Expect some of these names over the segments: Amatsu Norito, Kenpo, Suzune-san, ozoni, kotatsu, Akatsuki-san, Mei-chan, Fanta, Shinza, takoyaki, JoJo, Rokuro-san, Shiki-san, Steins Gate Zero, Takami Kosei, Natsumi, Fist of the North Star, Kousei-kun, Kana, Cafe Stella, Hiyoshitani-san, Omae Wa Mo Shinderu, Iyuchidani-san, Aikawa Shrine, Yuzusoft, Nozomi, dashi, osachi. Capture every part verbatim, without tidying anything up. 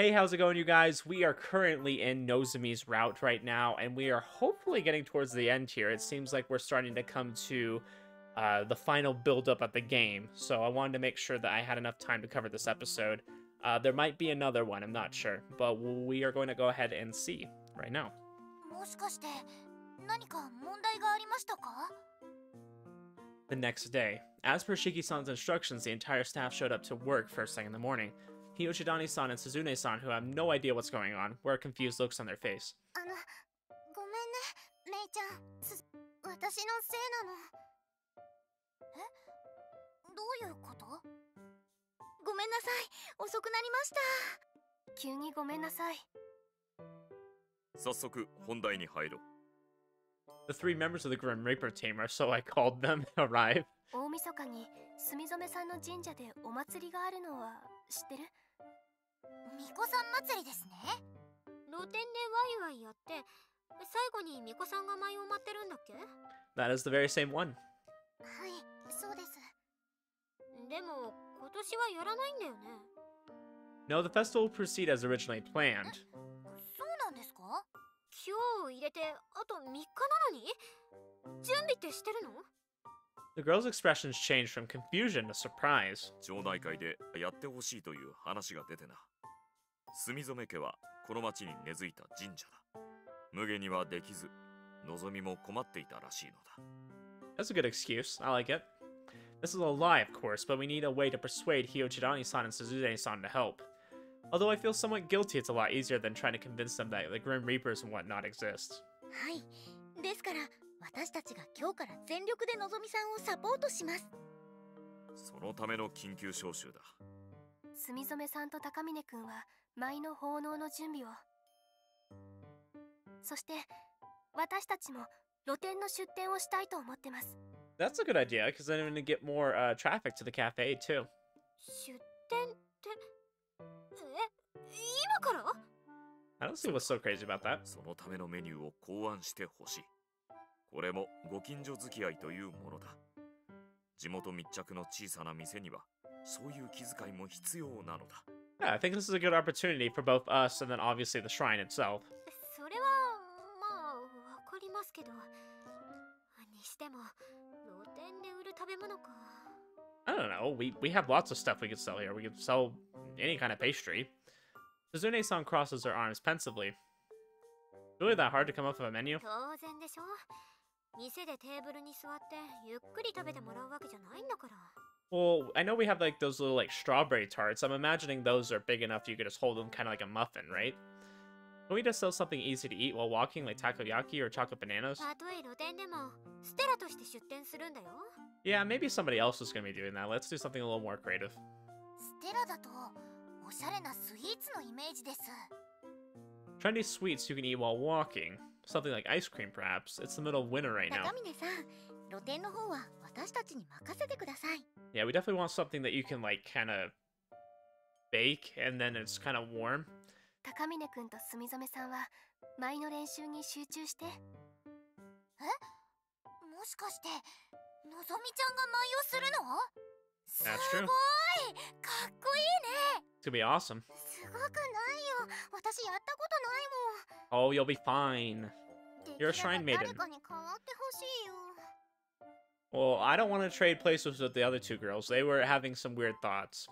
Hey, how's it going, you guys? We are currently in Nozomi's route right now, and we are hopefully getting towards the end here. It seems like we're starting to come to uh, the final build-up of the game, so I wanted to make sure that I had enough time to cover this episode. Uh, there might be another one, I'm not sure, but we are going to go ahead and see right now. The next day. As per Shiki-san's instructions, the entire staff showed up to work first thing in the morning. Iyuchidani-san and Suzune-san, who have no idea what's going on, wear confused looks on their face. The three members of the Grim Reaper team, or so I called them, arrive. That is the very same one. No, the festival will proceed as originally planned. The girl's expressions changed from confusion to surprise. That's a good excuse. I like it. This is a lie, of course, but we need a way to persuade Hiyoshitani-san and Suzune-san to help. Although I feel somewhat guilty, it's a lot easier than trying to convince them that the Grim Reapers and whatnot exist. That's a good idea, because then I'm going to get more uh, traffic to the cafe, too. I don't see what's so crazy about that. Yeah, I think this is a good opportunity for both us and then obviously the shrine itself. I don't know, we, we have lots of stuff we could sell here. We could sell any kind of pastry. Suzune-san crosses her arms pensively. It's really that hard to come up with a menu? Well, I know we have like those little like strawberry tarts. I'm imagining those are big enough you could just hold them kind of like a muffin, right? Can we just sell something easy to eat while walking, like takoyaki or chocolate bananas? Yeah, maybe somebody else is going to be doing that. Let's do something a little more creative. Trendy sweets you can eat while walking. Something like ice cream, perhaps. It's the middle of winter right now. Yeah, we definitely want something that you can, like, kind of bake, and then it's kind of warm. That's true. It's gonna be awesome. Oh, you'll be fine. You're a shrine maiden. Well, I don't want to trade places with the other two girls. They were having some weird thoughts.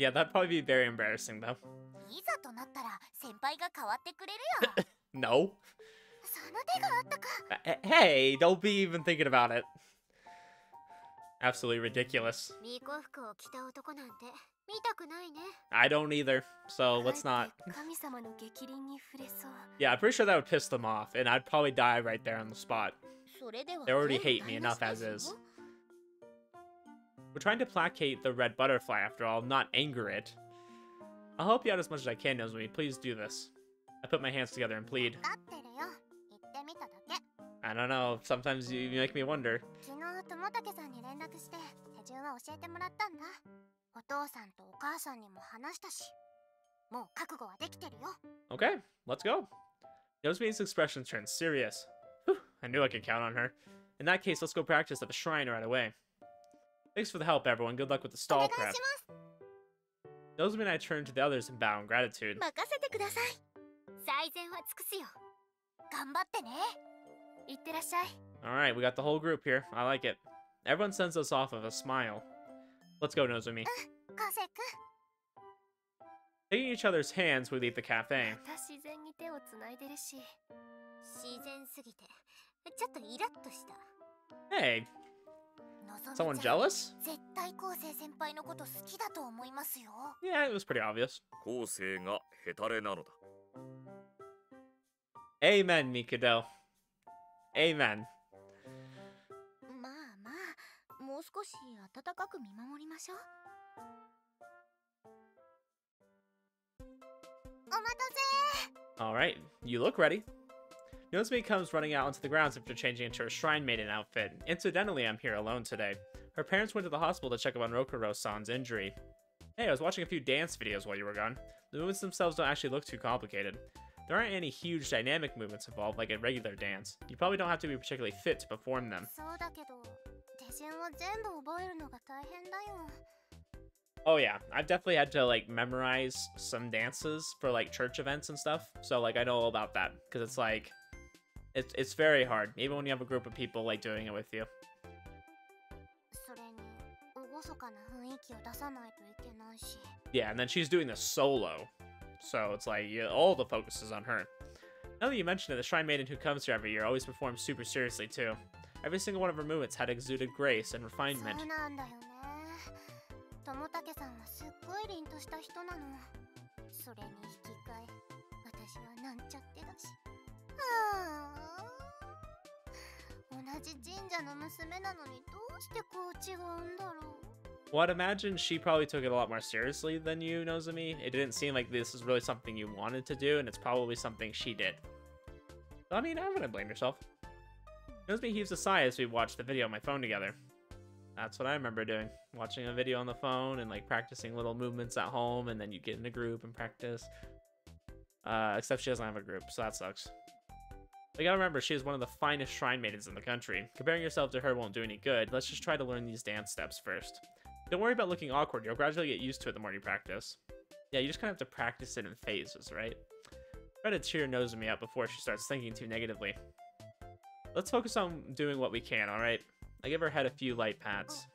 Yeah, that'd probably be very embarrassing, though. No. Hey, don't be even thinking about it. Absolutely ridiculous. I don't either, so let's not. Yeah, I'm pretty sure that would piss them off, and I'd probably die right there on the spot. They already hate me enough as is. We're trying to placate the red butterfly, after all, not anger it. I'll help you out as much as I can, Nozomi. Please do this. I put my hands together and plead. I don't know. Sometimes you make me wonder. Okay, let's go. Nozomi's expression turns serious. Whew, I knew I could count on her. In that case, let's go practice at the shrine right away. Thanks for the help, everyone. Good luck with the stall prep. Nozomi and I turned to the others and bow in gratitude. Alright, we got the whole group here. I like it. Everyone sends us off with a smile. Let's go, Nozomi. Taking each other's hands, we leave the cafe. Hey! Someone jealous? Yeah, it was pretty obvious. Amen, Mikado. Amen. Alright, you look ready. Nozomi comes running out onto the grounds after changing into her shrine maiden outfit. Incidentally, I'm here alone today. Her parents went to the hospital to check up on Rokuro-san's injury. Hey, I was watching a few dance videos while you were gone. The movements themselves don't actually look too complicated. There aren't any huge dynamic movements involved like a regular dance. You probably don't have to be particularly fit to perform them. Oh yeah, I've definitely had to like memorize some dances for like church events and stuff. So like I know all about that because it's like, it's, it's very hard. Even when you have a group of people like doing it with you. Yeah, and then she's doing this solo. So it's like, yeah, all the focus is on her. Now that you mention it, the shrine maiden who comes here every year always performs super seriously too. Every single one of her movements had exuded grace and refinement. Well, I'd imagine she probably took it a lot more seriously than you, Nozomi. It didn't seem like this is really something you wanted to do, and it's probably something she did. So, I mean, I wouldn't blame yourself. Nozomi heaves a sigh as we watch the video on my phone together. That's what I remember doing. Watching a video on the phone and, like, practicing little movements at home, and then you get in a group and practice. Uh, except she doesn't have a group, so that sucks. But you gotta remember, she is one of the finest shrine maidens in the country. Comparing yourself to her won't do any good. Let's just try to learn these dance steps first. Don't worry about looking awkward, you'll gradually get used to it the more you practice. Yeah, you just kind of have to practice it in phases, right? Try to cheer Nozomi up before she starts thinking too negatively. Let's focus on doing what we can, alright? I give her head a few light pats.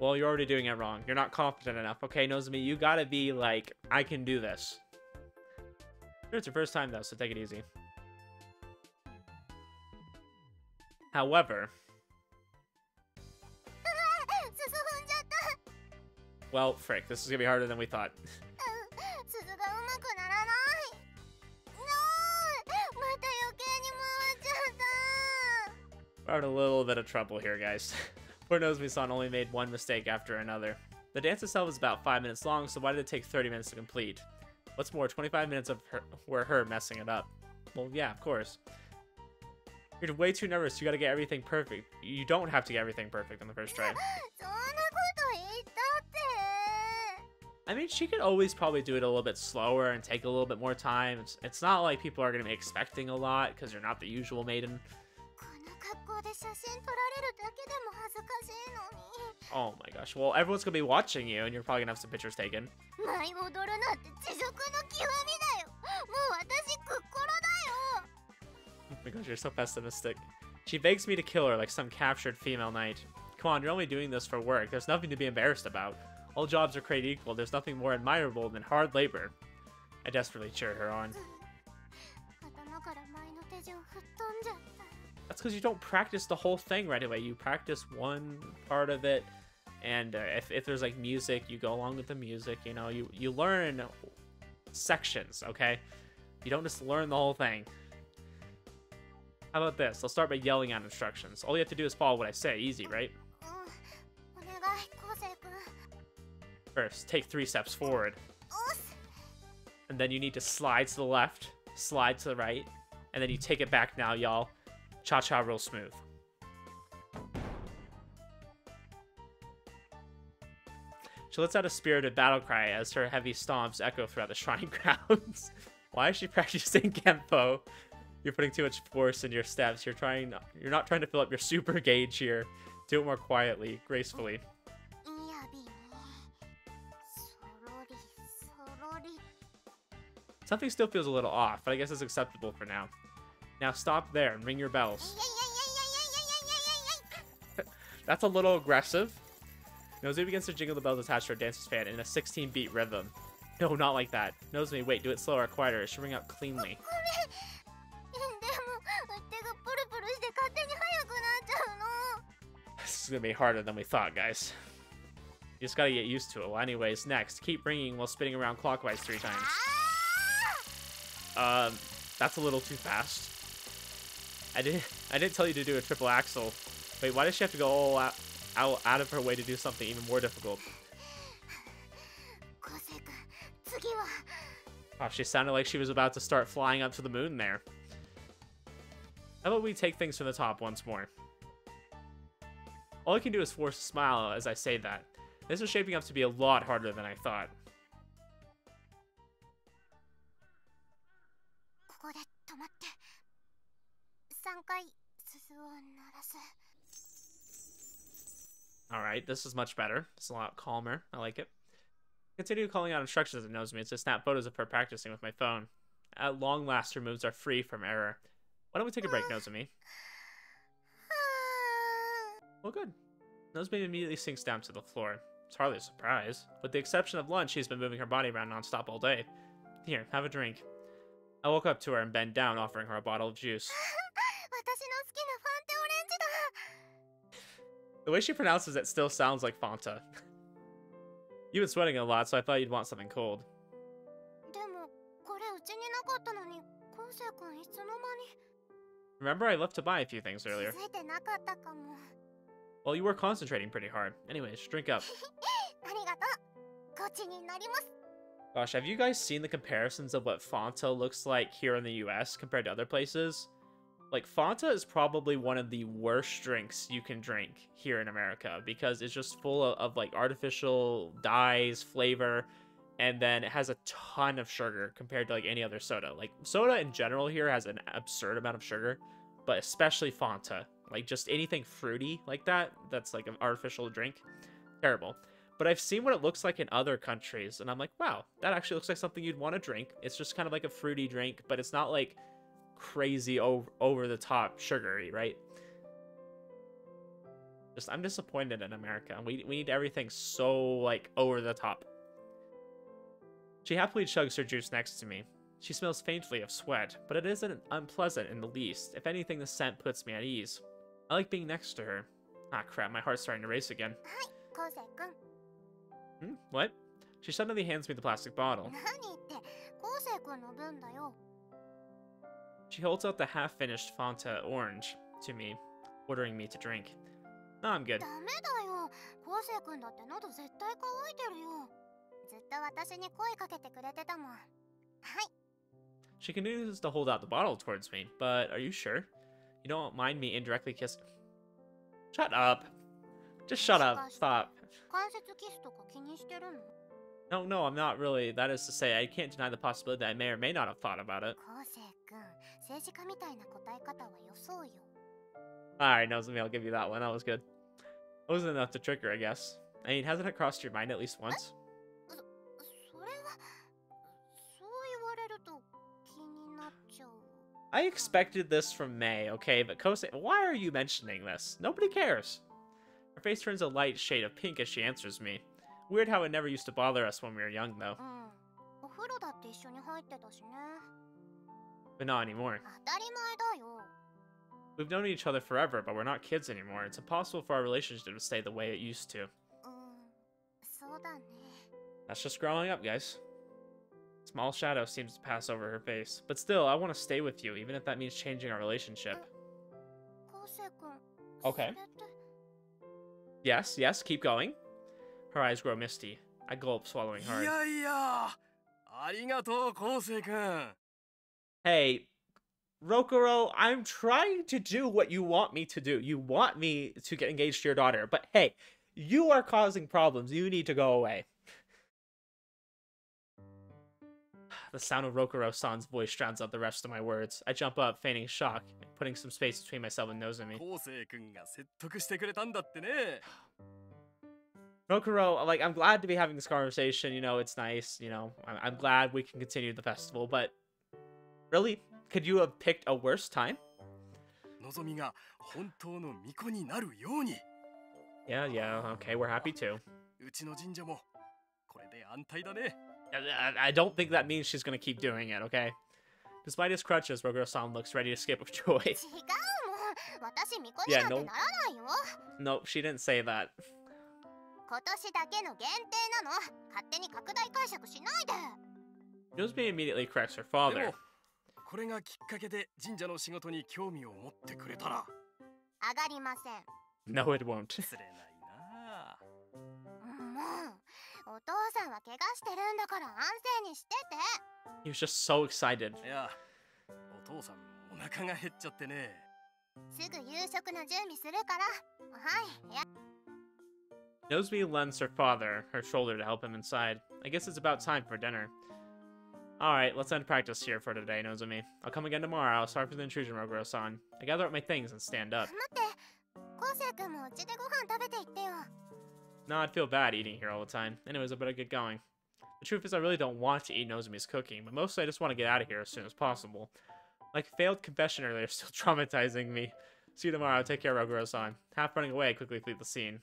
Well, you're already doing it wrong. You're not confident enough, okay, Nozomi? You gotta be like, I can do this. It's your first time, though, so take it easy. However, well, frick, this is gonna be harder than we thought. We're in a little bit of trouble here, guys. Poor Nozomi-san only made one mistake after another. The dance itself is about five minutes long, so why did it take thirty minutes to complete? What's more, twenty-five minutes of her, were her messing it up. Well, yeah, of course. You're way too nervous. You gotta get everything perfect. You don't have to get everything perfect on the first try. I mean, she could always probably do it a little bit slower and take a little bit more time. It's, it's not like people are gonna be expecting a lot because you're not the usual maiden. Oh my gosh. Well, everyone's gonna be watching you and you're probably gonna have some pictures taken. Oh my gosh, you're so pessimistic. She begs me to kill her like some captured female knight. Come on, you're only doing this for work. There's nothing to be embarrassed about. All jobs are created equal. There's nothing more admirable than hard labor. I desperately cheer her on. That's because you don't practice the whole thing right away. You practice one part of it, and uh, if, if there's like music, you go along with the music. You know, you, you learn sections, okay? You don't just learn the whole thing. How about this? I'll start by yelling out instructions. All you have to do is follow what I say. Easy, right? First, take three steps forward. And then you need to slide to the left, slide to the right, and then you take it back now, y'all. Cha-cha real smooth. She lets out a spirited battle cry as her heavy stomps echo throughout the shrine grounds. Why is she practicing Kenpo? You're putting too much force in your steps. You're trying. You're not trying to fill up your super gauge here. Do it more quietly, gracefully. Something still feels a little off, but I guess it's acceptable for now. Now stop there and ring your bells. That's a little aggressive. Nozomi begins to jingle the bells attached to her dancer's fan in a sixteen beat rhythm. No, not like that. Nozomi, wait, do it slower or quieter. It should ring out cleanly. This is going to be harder than we thought, guys. You just got to get used to it. Well, anyways, next, keep ringing while spinning around clockwise three times. Um, that's a little too fast. I didn't, I didn't tell you to do a triple axel. Wait, why does she have to go all out, out, out of her way to do something even more difficult? Oh, she sounded like she was about to start flying up to the moon there. How about we take things from the top once more? All I can do is force a smile as I say that. This is shaping up to be a lot harder than I thought. Alright, this is much better. It's a lot calmer. I like it. Continue calling out instructions that knows me. It's to snap photos of her practicing with my phone. At long last, her moves are free from error. Why don't we take a break, Nozomi? Well, good. Nozomi immediately sinks down to the floor. It's hardly a surprise. With the exception of lunch, she's been moving her body around nonstop all day. Here, have a drink. I walk up to her and bend down, offering her a bottle of juice. The way she pronounces it still sounds like Fanta. You've been sweating a lot, so I thought you'd want something cold. Remember, I left to buy a few things earlier. Well, you were concentrating pretty hard. Anyways, drink up. Gosh, have you guys seen the comparisons of what Fanta looks like here in the U S compared to other places? Like, Fanta is probably one of the worst drinks you can drink here in America because it's just full of, of, like, artificial dyes, flavor, and then it has a ton of sugar compared to, like, any other soda. Like, soda in general here has an absurd amount of sugar, but especially Fanta. Like, just anything fruity like that, that's, like, an artificial drink. Terrible. But I've seen what it looks like in other countries, and I'm like, wow, that actually looks like something you'd want to drink. It's just kind of like a fruity drink, but it's not, like, crazy over, over the top sugary, right? Just I'm disappointed in America. We we need everything so like over the top. She happily chugs her juice next to me. She smells faintly of sweat, but it isn't unpleasant in the least. If anything, the scent puts me at ease. I like being next to her. Ah crap, my heart's starting to race again. Hmm? What? She suddenly hands me the plastic bottle. She holds out the half-finished Fanta orange to me, ordering me to drink. No, I'm good. She continues to hold out the bottle towards me, but are you sure? You don't mind me indirectly kissing? Shut up. Just shut up. Stop. No, no, I'm not really. That is to say, I can't deny the possibility that I may or may not have thought about it. Alright, Nozomi, I'll give you that one. That was good. It wasn't enough to trick her, I guess. I mean, hasn't it crossed your mind at least once? I expected this from Mei, okay? But Kousei, why are you mentioning this? Nobody cares. Her face turns a light shade of pink as she answers me. Weird how it never used to bother us when we were young, though. But not anymore. We've known each other forever, but we're not kids anymore. It's impossible for our relationship to stay the way it used to. That's just growing up, guys. A small shadow seems to pass over her face. But still, I want to stay with you, even if that means changing our relationship. Okay. Yes, yes, keep going. Her eyes grow misty. I gulp, swallowing hard. Hey, Rokuro, I'm trying to do what you want me to do. You want me to get engaged to your daughter, but hey, You are causing problems. You need to go away. The sound of Rokuro-san's voice drowns out the rest of my words. I jump up, feigning shock, putting some space between myself and Nozomi. Rokuro, like, I'm glad to be having this conversation. You know, it's nice. You know, I'm, I'm glad we can continue the festival, but really, could you have picked a worse time? Yeah, yeah, okay, we're happy too. I, I don't think that means she's gonna keep doing it, okay? Despite his crutches, Rokuro-san looks ready to skip with joy. Yeah, no, no, she didn't say that. Nozomi immediately corrects her father. No, it won't. He was just so excited. Nozomi lends her father her shoulder to help him inside. I guess it's about time for dinner. Alright, let's end practice here for today, Nozomi. I'll come again tomorrow. Sorry for the intrusion, Rokuro-san. I gather up my things and stand up. Nah, I'd feel bad eating here all the time. Anyways, I better get going. The truth is, I really don't want to eat Nozomi's cooking, but mostly I just want to get out of here as soon as possible. Like a failed confession earlier, they're still traumatizing me. See you tomorrow. Take care, Rokuro-san. Half running away, I quickly flee the scene.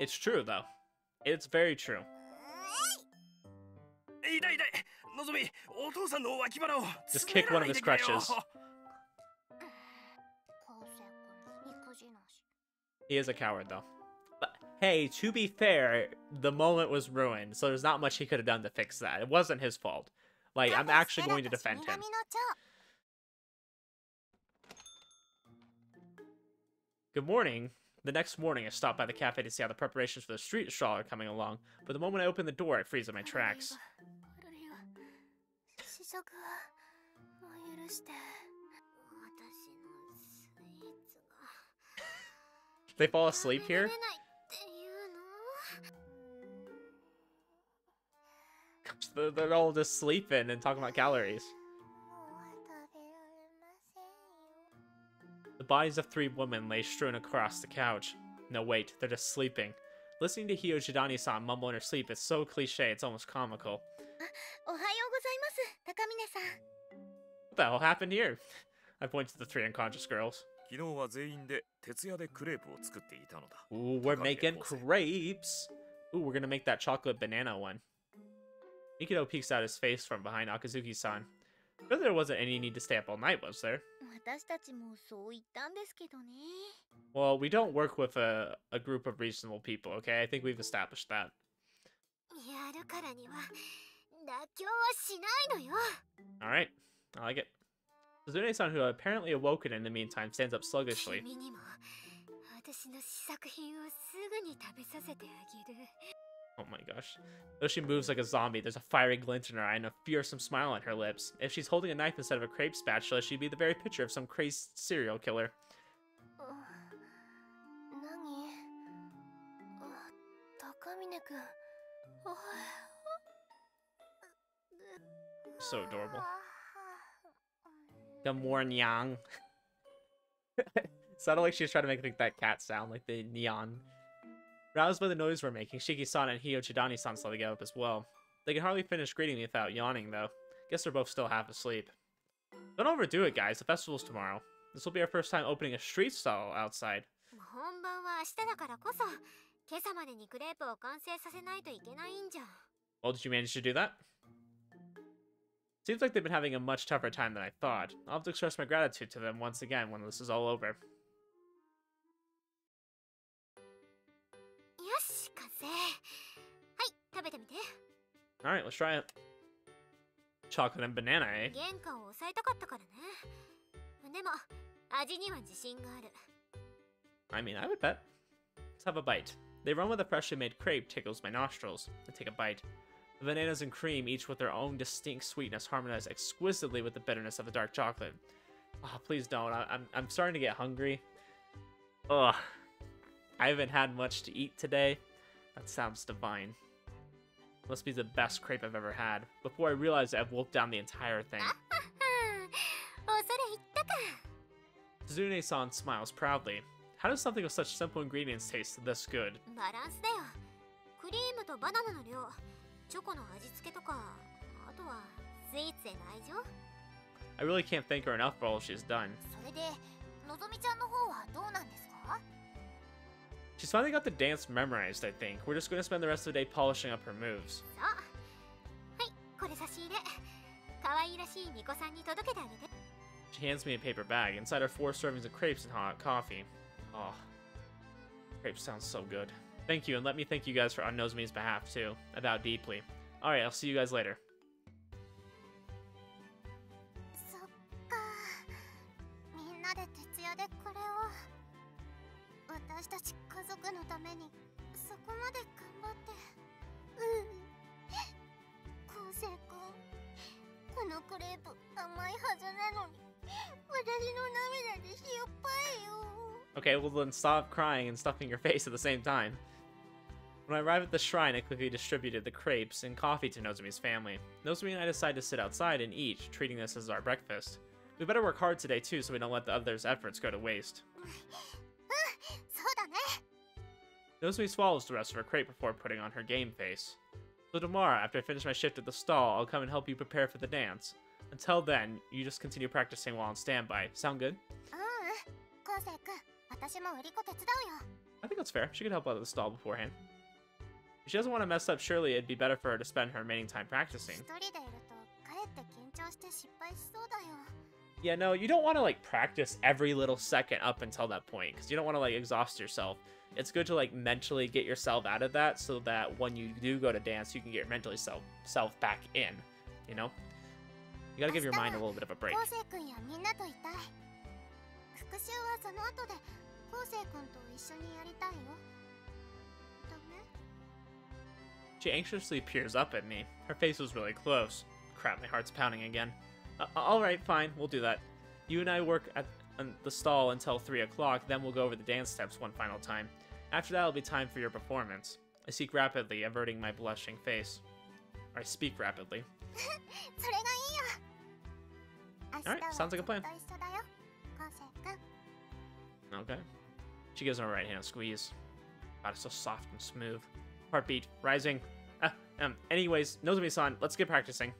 It's true, though. It's very true. Just kick one of his crutches. He is a coward, though. But hey, to be fair, the moment was ruined, so there's not much he could have done to fix that. It wasn't his fault. Like, I'm actually going to defend him. Good morning. The next morning, I stopped by the cafe to see how the preparations for the street stroll are coming along, but the moment I opened the door, I freeze in my tracks. They fall asleep here? They're all just sleeping and talking about calories. The bodies of three women lay strewn across the couch. No, wait, they're just sleeping. Listening to Hiyoshitani-san mumble in her sleep is so cliche, it's almost comical. What the hell happened here? I point to the three unconscious girls. Ooh, we're making crepes! Ooh, we're gonna make that chocolate banana one. Mikado peeks out his face from behind Akatsuki-san. Really, there wasn't any need to stay up all night, was there? Well, we don't work with a, a group of reasonable people, okay? I think we've established that. Alright, I like it. Suzune-san, who apparently awoken in the meantime, stands up sluggishly. Oh my gosh. Though she moves like a zombie, there's a fiery glint in her eye and a fearsome smile on her lips. If she's holding a knife instead of a crepe spatula, she'd be the very picture of some crazed serial killer. So adorable. Good morning, Yang. It sounded like she was trying to make that cat sound, like the neon. Roused by the noise we're making, Shiki-san and Iyuchidani-san slowly get up as well. They can hardly finish greeting me without yawning, though. Guess they're both still half asleep. Don't overdo it, guys. The festival's tomorrow. This will be our first time opening a street stall outside. Well, did you manage to do that? Seems like they've been having a much tougher time than I thought. I'll have to express my gratitude to them once again when this is all over. Alright, let's try it. Chocolate and banana, eh? I mean, I would bet. Let's have a bite. The aroma of the freshly made crepe tickles my nostrils. I take a bite. The bananas and cream, each with their own distinct sweetness, harmonize exquisitely with the bitterness of the dark chocolate. Oh, please don't. I I'm, I'm starting to get hungry. Ugh. I haven't had much to eat today. That sounds divine. Must be the best crepe I've ever had. Before I realized I've wolfed down the entire thing. Suzune-san smiles proudly. How does something with such simple ingredients taste this good? I really can't thank her enough for all she's done. She's finally got the dance memorized, I think. We're just going to spend the rest of the day polishing up her moves. She hands me a paper bag. Inside are four servings of crepes and hot coffee. Oh, crepes sounds so good. Thank you, and let me thank you guys for on Nozomi's behalf, too. I bow deeply. Alright, I'll see you guys later. Okay, well then stop crying and stuffing your face at the same time. When I arrived at the shrine, I quickly distributed the crepes and coffee to Nozomi's family. Nozomi and I decided to sit outside and eat, treating this as our breakfast. We better work hard today too, so we don't let the others' efforts go to waste. Nozomi swallows the rest of her crepe before putting on her game face. So tomorrow, after I finish my shift at the stall, I'll come and help you prepare for the dance. Until then, you just continue practicing while on standby. Sound good? I think that's fair. She could help out at the stall beforehand. If she doesn't want to mess up, surely it'd be better for her to spend her remaining time practicing. Yeah, no, you don't want to, like, practice every little second up until that point, because you don't want to, like, exhaust yourself. It's good to, like, mentally get yourself out of that so that when you do go to dance, you can get your mental self, self back in, you know? You gotta give your mind a little bit of a break. She anxiously peers up at me. Her face was really close. Crap, my heart's pounding again. Uh, Alright, fine, we'll do that. You and I work at the stall until three o'clock, then we'll go over the dance steps one final time. After that, it'll be time for your performance. I speak rapidly, averting my blushing face. Or I speak rapidly. Alright, sounds like a plan. Okay. She gives her right hand a squeeze. God, it's so soft and smooth. Heartbeat rising. Ah, um, anyways, Nozomi-san, let's get practicing.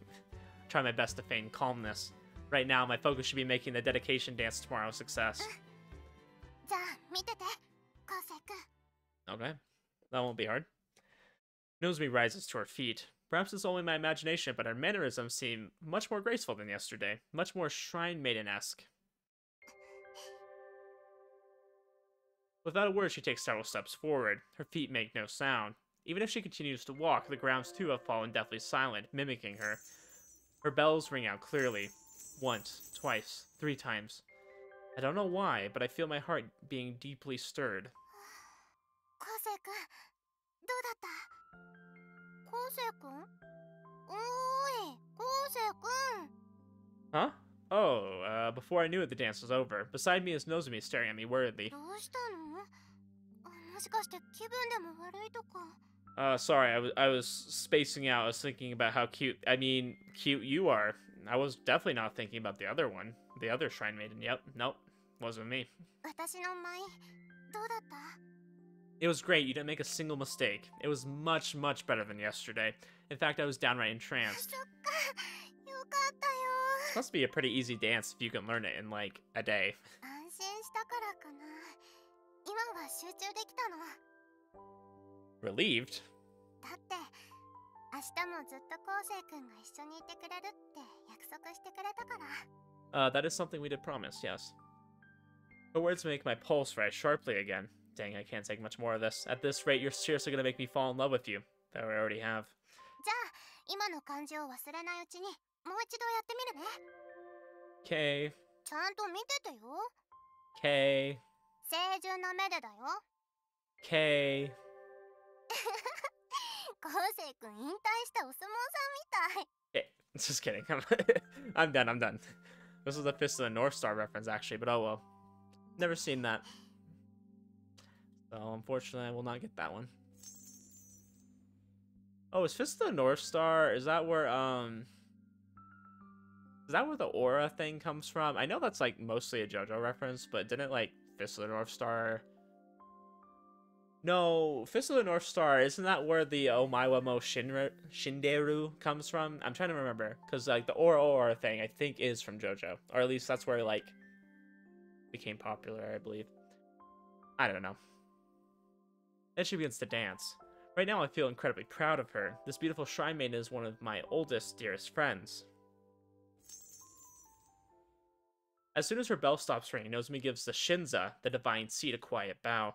Try my best to feign calmness. Right now, my focus should be making the dedication dance tomorrow a success. Okay, that won't be hard. Nozomi rises to her feet. Perhaps it's only my imagination, but her mannerisms seem much more graceful than yesterday. Much more shrine maiden-esque. Without a word, she takes several steps forward. Her feet make no sound. Even if she continues to walk, the grounds too have fallen deathly silent, mimicking her. Her bells ring out clearly. Once, twice, three times. I don't know why, but I feel my heart being deeply stirred. Kousei-kun, how was it? Huh? Oh, uh, before I knew it, the dance was over. Beside me is Nozomi staring at me worriedly. Uh, sorry, I was, I was spacing out. I was thinking about how cute, I mean, cute you are. I was definitely not thinking about the other one. The other shrine maiden, yep, nope, wasn't me. It was great, you didn't make a single mistake. It was much, much better than yesterday. In fact, I was downright entranced. This must be a pretty easy dance if you can learn it in, like, a day. Relieved? Uh, that is something we did promise, yes. Her words make my pulse rise sharply again. Dang, I can't take much more of this. At this rate, you're seriously gonna make me fall in love with you. That I already have. Okay. Okay. Okay. Kousei-kun intaiした お相撲さんみたい. Hey, just kidding. I'm, I'm done, I'm done. This is the Fist of the North Star reference, actually, but oh well. Never seen that. So, unfortunately, I will not get that one. Oh, is Fist of the North Star, is that where, um... is that where the aura thing comes from? I know that's, like, mostly a JoJo reference, but didn't, like, Fist of the North Star... No, Fist of the North Star, isn't that where the Omae Wa Mo Shinderu comes from? I'm trying to remember, because, like, the aura aura thing, I think, is from JoJo. Or at least that's where, like, it became popular, I believe. I don't know. Then she begins to dance. Right now, I feel incredibly proud of her. This beautiful shrine maiden is one of my oldest, dearest friends. As soon as her bell stops ringing, Nozomi gives the Shinza, the divine seat, a quiet bow.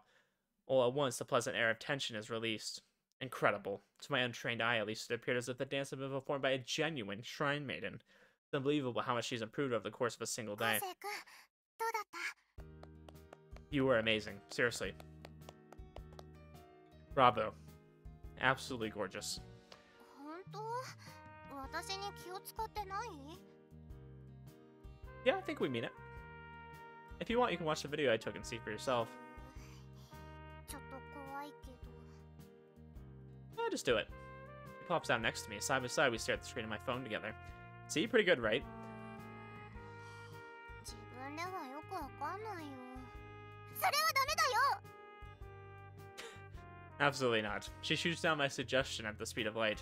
All at once, the pleasant air of tension is released. Incredible. To my untrained eye, at least, it appeared as if the dance had been performed by a genuine shrine maiden. It's unbelievable how much she's improved over the course of a single day. You were amazing. Seriously. Bravo. Absolutely gorgeous. Yeah, I think we mean it. If you want, you can watch the video I took and see for yourself. I'll just do it. He pops down next to me. Side by side, we stare at the screen and my phone together. See, pretty good, right? Absolutely not. She shoots down my suggestion at the speed of light.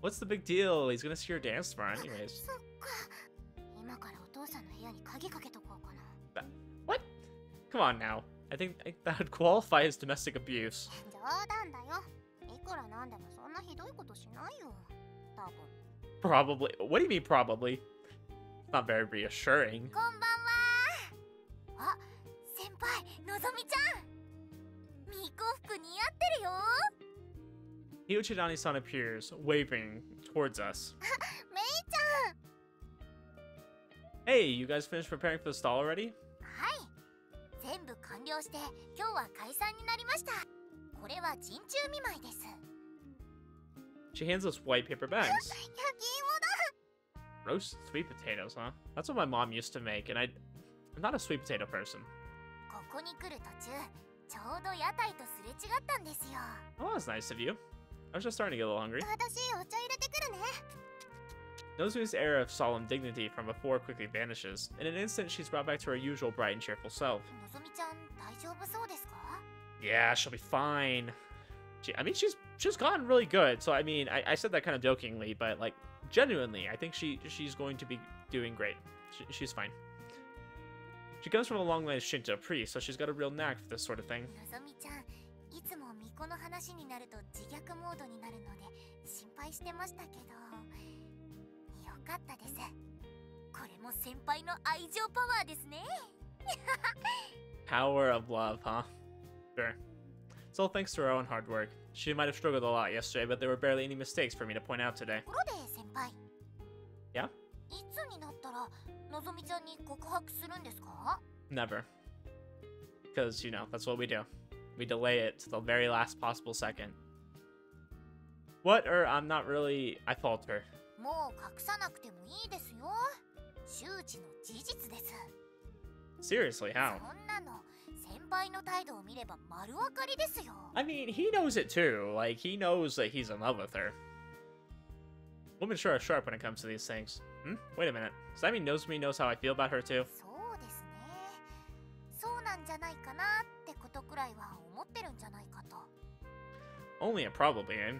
What's the big deal? He's gonna see her dance tomorrow anyways. What? Come on now. I think that would qualify as domestic abuse. Probably. What do you mean probably? Not very reassuring. Iyuchidani-san appears, waving towards us. Mei-chan! Hey, you guys finished preparing for the stall already? She hands us white paper bags. Roast sweet potatoes, huh? That's what my mom used to make, and I, I'm not a sweet potato person. Oh, that's nice of you. I was just starting to get a little hungry. Nozomi's air of solemn dignity from before quickly vanishes. In an instant, she's brought back to her usual bright and cheerful self. Yeah, she'll be fine. She, I mean, she's she's gotten really good. So, I mean, I, I said that kind of jokingly, but, like, genuinely, I think she she's going to be doing great. She, she's fine. She comes from a long line of Shinto priests, so she's got a real knack for this sort of thing. Power of love, huh? Sure. It's all thanks to her own hard work. She might have struggled a lot yesterday, but there were barely any mistakes for me to point out today. Yeah? Never. Because, you know, that's what we do. We delay it to the very last possible second. What? Or I'm not really... I falter. Seriously, how? I mean, he knows it too. Like, he knows that he's in love with her. Women sure are sharp when it comes to these things. Hmm? Wait a minute. Does that mean Nozomi knows how I feel about her too? Only a probably, eh?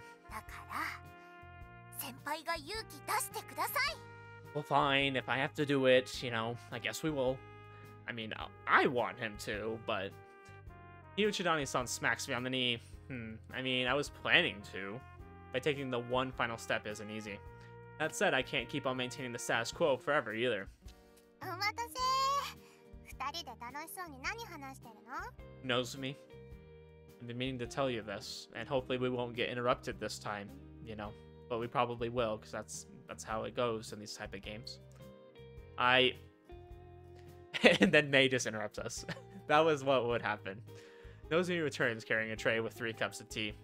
Well, fine. If I have to do it, you know, I guess we will. I mean, I want him to, but... Iyuchidani-san smacks me on the knee. Hmm. I mean, I was planning to. By taking the one final step isn't easy. That said, I can't keep on maintaining the status quo forever, either. Nozomi. I've been meaning to tell you this, and hopefully we won't get interrupted this time, you know. But we probably will, because that's that's how it goes in these type of games. I... and then Mei just interrupts us. That was what would happen. Nozomi returns carrying a tray with three cups of tea.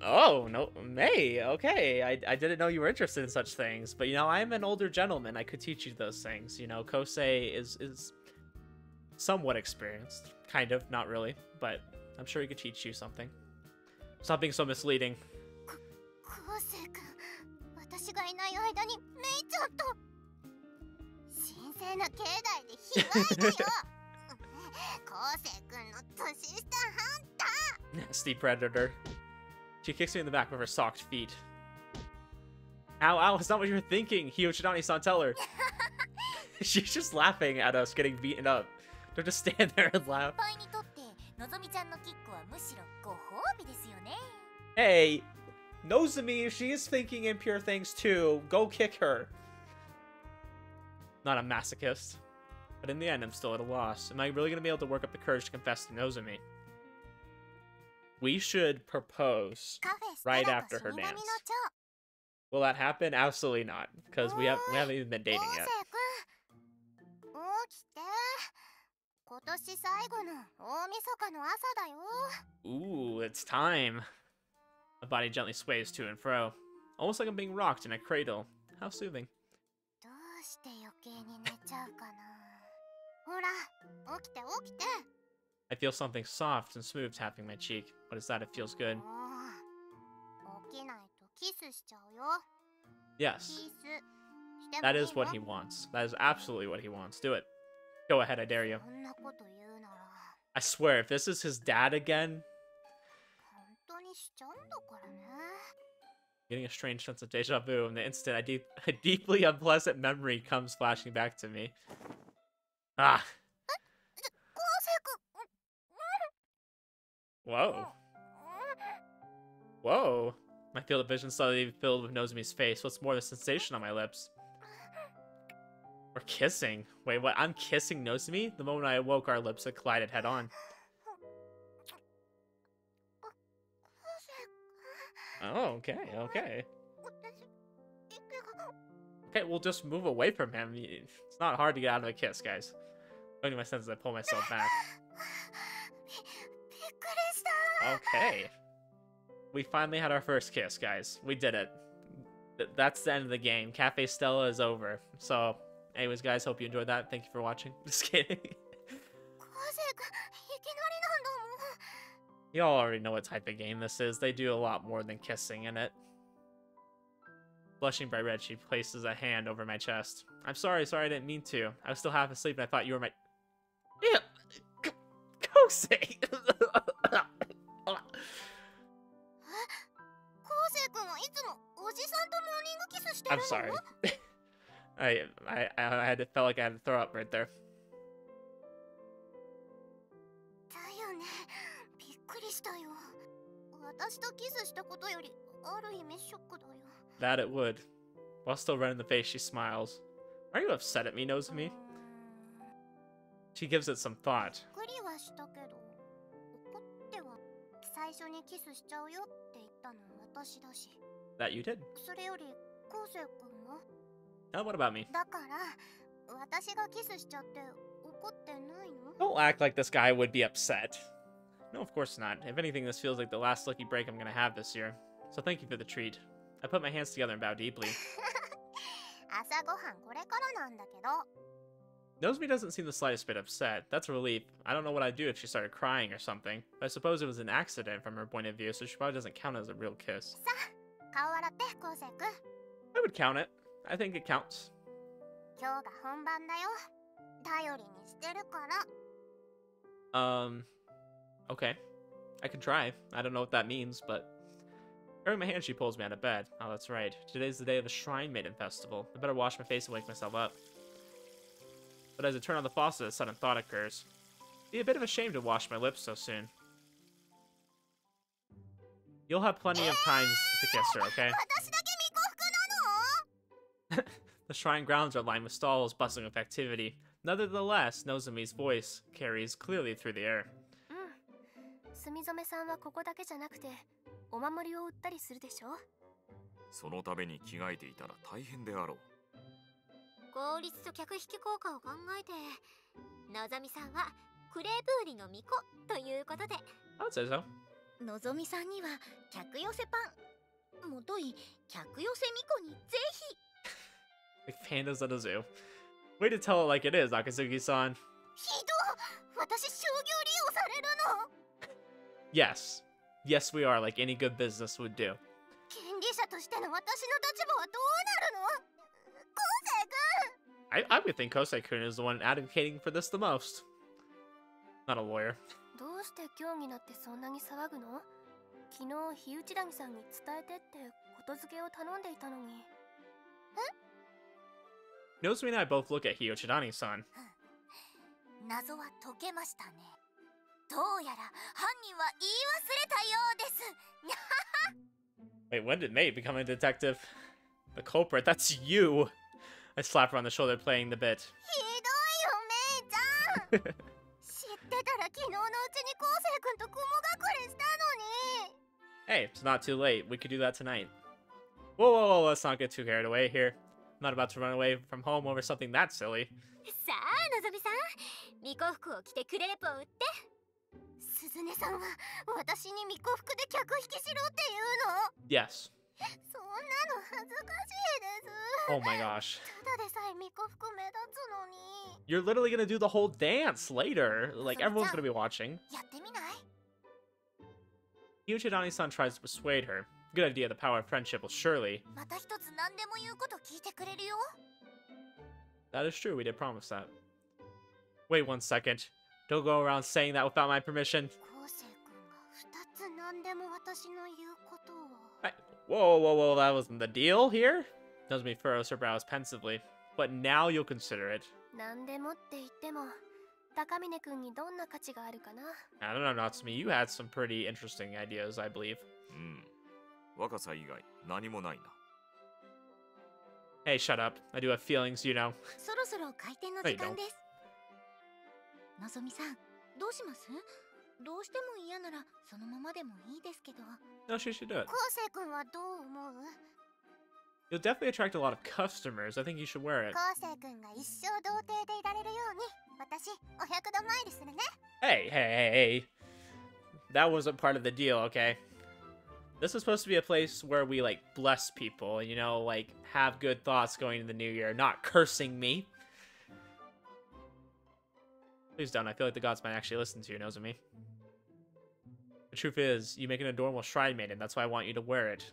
Oh, no, Mei, okay. I, I didn't know you were interested in such things, but you know, I'm an older gentleman. I could teach you those things. You know, Kosei is, is somewhat experienced. Kind of, not really, but I'm sure he could teach you something. Stop being so misleading. Kosei-kun, nasty predator. She kicks me in the back with her socked feet. Ow, ow, it's not what you were thinking, Hiyoshitani-san, tell her. She's just laughing at us getting beaten up. They'll just stand there and laugh. Hey, Nozomi, she is thinking impure things too. Go kick her. Not a masochist. But in the end, I'm still at a loss. Am I really going to be able to work up the courage to confess to Nozomi? We should propose right after her dance. Will that happen? Absolutely not. Because we, have, we haven't even been dating yet. Ooh, it's time. My body gently sways to and fro. Almost like I'm being rocked in a cradle. How soothing. I feel something soft and smooth tapping my cheek. What is that? It feels good. Yes. That is what he wants. That is absolutely what he wants. Do it. Go ahead, I dare you. I swear, if this is his dad again... Getting a strange sense of deja vu, and the instant I deep, a deeply unpleasant memory comes flashing back to me. Ah! Whoa! Whoa! My field of vision suddenly filled with Nozomi's face. What's more, the sensation on my lips. We're kissing. Wait, what? I'm kissing Nozomi? The moment I awoke, our lips had collided head on. Oh, okay, okay. Okay, we'll just move away from him. It's not hard to get out of a kiss, guys. Going to my senses, I pull myself back. Okay. We finally had our first kiss, guys. We did it. That's the end of the game. Cafe Stella is over. So, anyways, guys, hope you enjoyed that. Thank you for watching. Just kidding. Y'all already know what type of game this is. They do a lot more than kissing in it. Blushing bright red, she places a hand over my chest. I'm sorry, sorry, I didn't mean to. I was still half asleep and I thought you were my... Yeah, Kosei! I'm sorry. I, I, I had to, felt like I had to throw up right there. That it would. While still red in the face, she smiles. Are you upset at me, Nozomi? She gives it some thought. That you did. Now what about me? Don't act like this guy would be upset. No, of course not. If anything, this feels like the last lucky break I'm going to have this year. So thank you for the treat. I put my hands together and bow deeply. Nozomi doesn't seem the slightest bit upset. That's a relief. I don't know what I'd do if she started crying or something. But I suppose it was an accident from her point of view, so she probably doesn't count it as a real kiss. I would count it. I think it counts. Um... Okay. I can try. I don't know what that means, but... Carrying my hand, she pulls me out of bed. Oh, that's right. Today's the day of the Shrine Maiden Festival. I better wash my face and wake myself up. But as I turn on the faucet, a sudden thought occurs. It'd be a bit of a shame to wash my lips so soon. You'll have plenty of times to kiss her, okay? The shrine grounds are lined with stalls, bustling with activity. Nevertheless, Nozomi's voice carries clearly through the air. お守りを売ったりするでしょ。そのために着替えていたら大変であろう。効率と客引き効果を考えて、のぞみさんはクレープ売りの巫女ということで。あ、そうそう。のぞみさんには客寄せパン、もとい客寄せ巫女にぜひ。Like pandas at a zoo. Way to tell it like it is, Akatsuki-san. Yes. Yes, we are, like any good business would do. I, I would think Kousei-kun is the one advocating for this the most. Not a lawyer. Nozomi and I both look at Hiyoshitani-san. Wait, when did Mei become a detective? The culprit, that's you! I slap her on the shoulder playing the bit. Hey, it's not too late. We could do that tonight. Whoa, whoa, whoa, let's not get too carried away here. I'm not about to run away from home over something that silly. Yes. Oh my gosh. You're literally gonna do the whole dance later. Like, everyone's gonna be watching. Iyuchidani-san tries to persuade her. Good idea, the power of friendship will surely. That is true, we did promise that. Wait one second. Don't go around saying that without my permission. I, whoa, whoa, whoa, that wasn't the deal here? Nozomi furrows her brows pensively. But now you'll consider it. I don't know, Natsumi, you had some pretty interesting ideas, I believe. Mm. Hey, shut up. I do have feelings, you know. No, you don't. No, she should do it. You'll definitely attract a lot of customers. I think you should wear it. Hey, hey, hey, hey. That wasn't part of the deal, okay? This is supposed to be a place where we, like, bless people, you know, like, have good thoughts going into the new year, not cursing me. Please don't. I feel like the gods might actually listen to you, Nozomi. The truth is, you make an adorable shrine maiden. That's why I want you to wear it.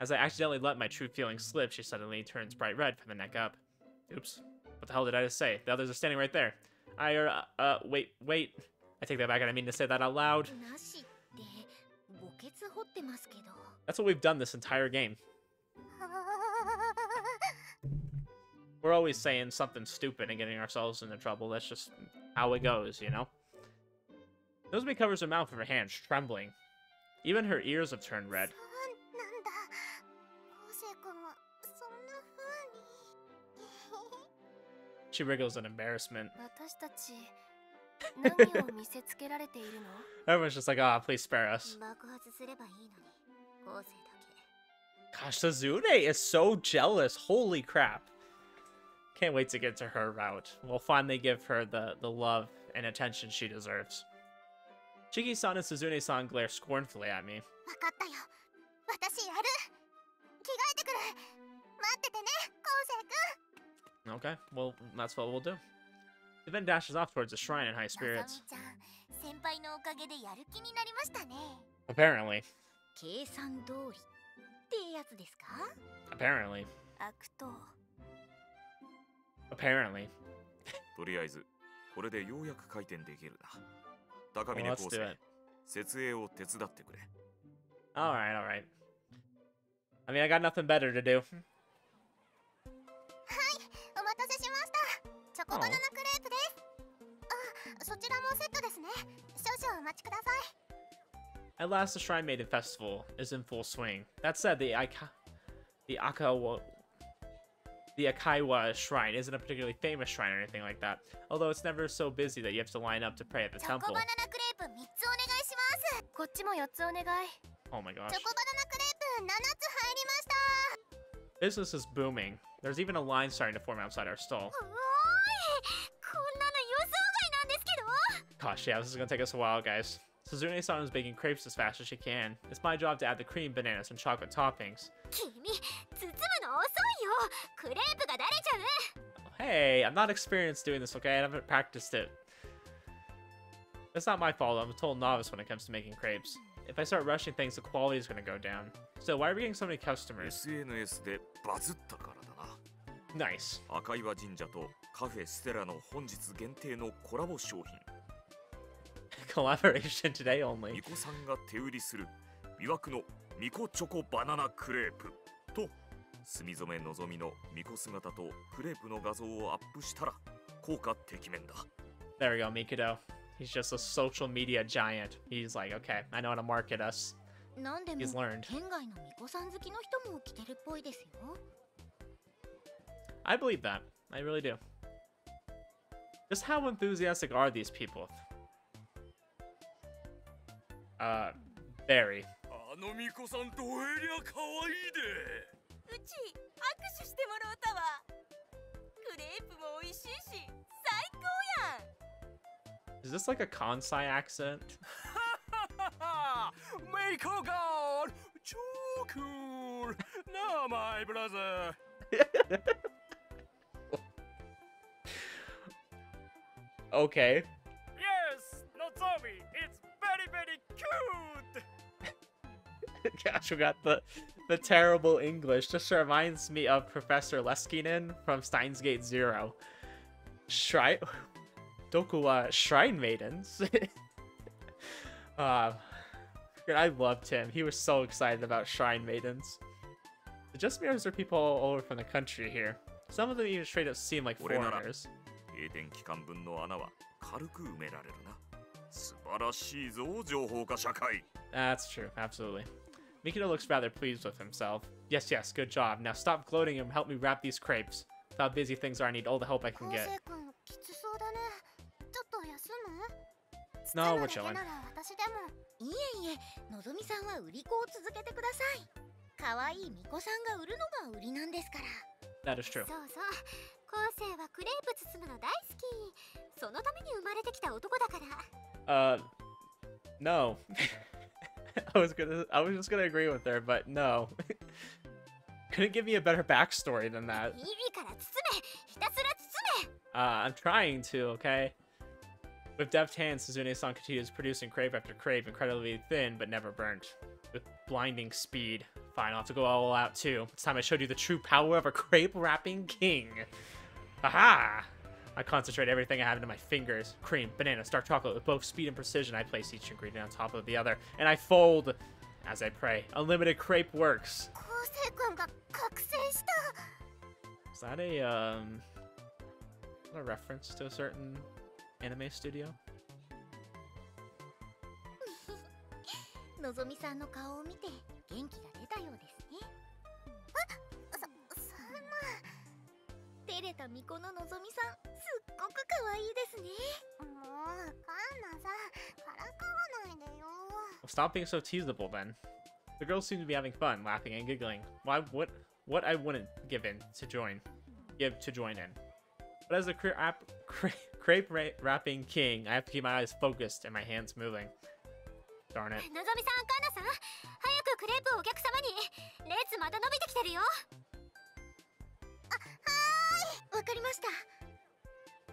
As I accidentally let my true feelings slip, she suddenly turns bright red from the neck up. Oops. What the hell did I just say? The others are standing right there. I, uh, uh, wait, wait. I take that back, I didn't mean to say that out loud. That's what we've done this entire game. We're always saying something stupid and getting ourselves into trouble. That's just how it goes, you know? Nozomi covers her mouth with her hands, trembling. Even her ears have turned red. She wriggles in embarrassment. Everyone's just like, ah, oh, please spare us. Gosh, Suzune is so jealous. Holy crap. Can't wait to get to her route. We'll finally give her the, the love and attention she deserves. Shiki-san and Suzune-san glare scornfully at me. Okay, well, that's what we'll do. The event dashes off towards the shrine in high spirits. Apparently. Apparently. Apparently. Well, let's do it. Alright, alright. I mean, I got nothing better to do. Oh. At last, the Shrine Maiden Festival is in full swing. That said, the Aika, the Akawa, the Aikawa Shrine isn't a particularly famous shrine or anything like that. Although it's never so busy that you have to line up to pray at the temple. Oh my gosh. Business is booming. There's even a line starting to form outside our stall. Gosh, yeah, this is gonna take us a while, guys. Suzune-san is baking crepes as fast as she can. It's my job to add the cream, bananas, and chocolate toppings. Hey, I'm not experienced doing this, okay? I haven't practiced it. It's not my fault. I'm a total novice when it comes to making crepes. If I start rushing things, the quality is going to go down. So why are we getting so many customers? Nice. Collaboration today only. There we go, Mikado. He's just a social media giant. He's like, okay, I know how to market us. He's learned. I believe that. I really do. Just how enthusiastic are these people? Uh, very. Is this like a Kansai accent? Meiko God! Choku! No, my brother! Okay. Yes, Nozomi! It's very, very cute! Gosh, we got the, the terrible English. Just reminds me of Professor Leskinen from Steins Gate Zero. Shri... Doku wa Shrine Maidens. uh, I loved him. He was so excited about Shrine Maidens. It just mirrors are people all over from the country here. Some of them even straight up seem like foreigners. That's true, absolutely. Mikado looks rather pleased with himself. Yes, yes, good job. Now stop gloating and help me wrap these crepes. With how busy things are, I need all the help I can get. No, we're chilling. That is true. Uh, no. I was gonna, I was just gonna agree with her, but no. Couldn't give me a better backstory than that. Uh, I'm trying to, okay? With deft hands, Suzune-san continues producing crepe after crepe, incredibly thin but never burnt. With blinding speed. Fine, I'll have to go all out too. It's time I showed you the true power of a crepe wrapping king. Aha! I concentrate everything I have into my fingers. Cream, banana, dark chocolate. With both speed and precision, I place each ingredient on top of the other. And I fold as I pray. Unlimited crepe works. Is that a, um... a reference to a certain... anime studio? Stop being so teasable then. The girls seem to be having fun, laughing and giggling. Why what what I wouldn't give in to join give to join in. But as the career app cre Crepe ra wrapping king, I have to keep my eyes focused and my hands moving. Darn it.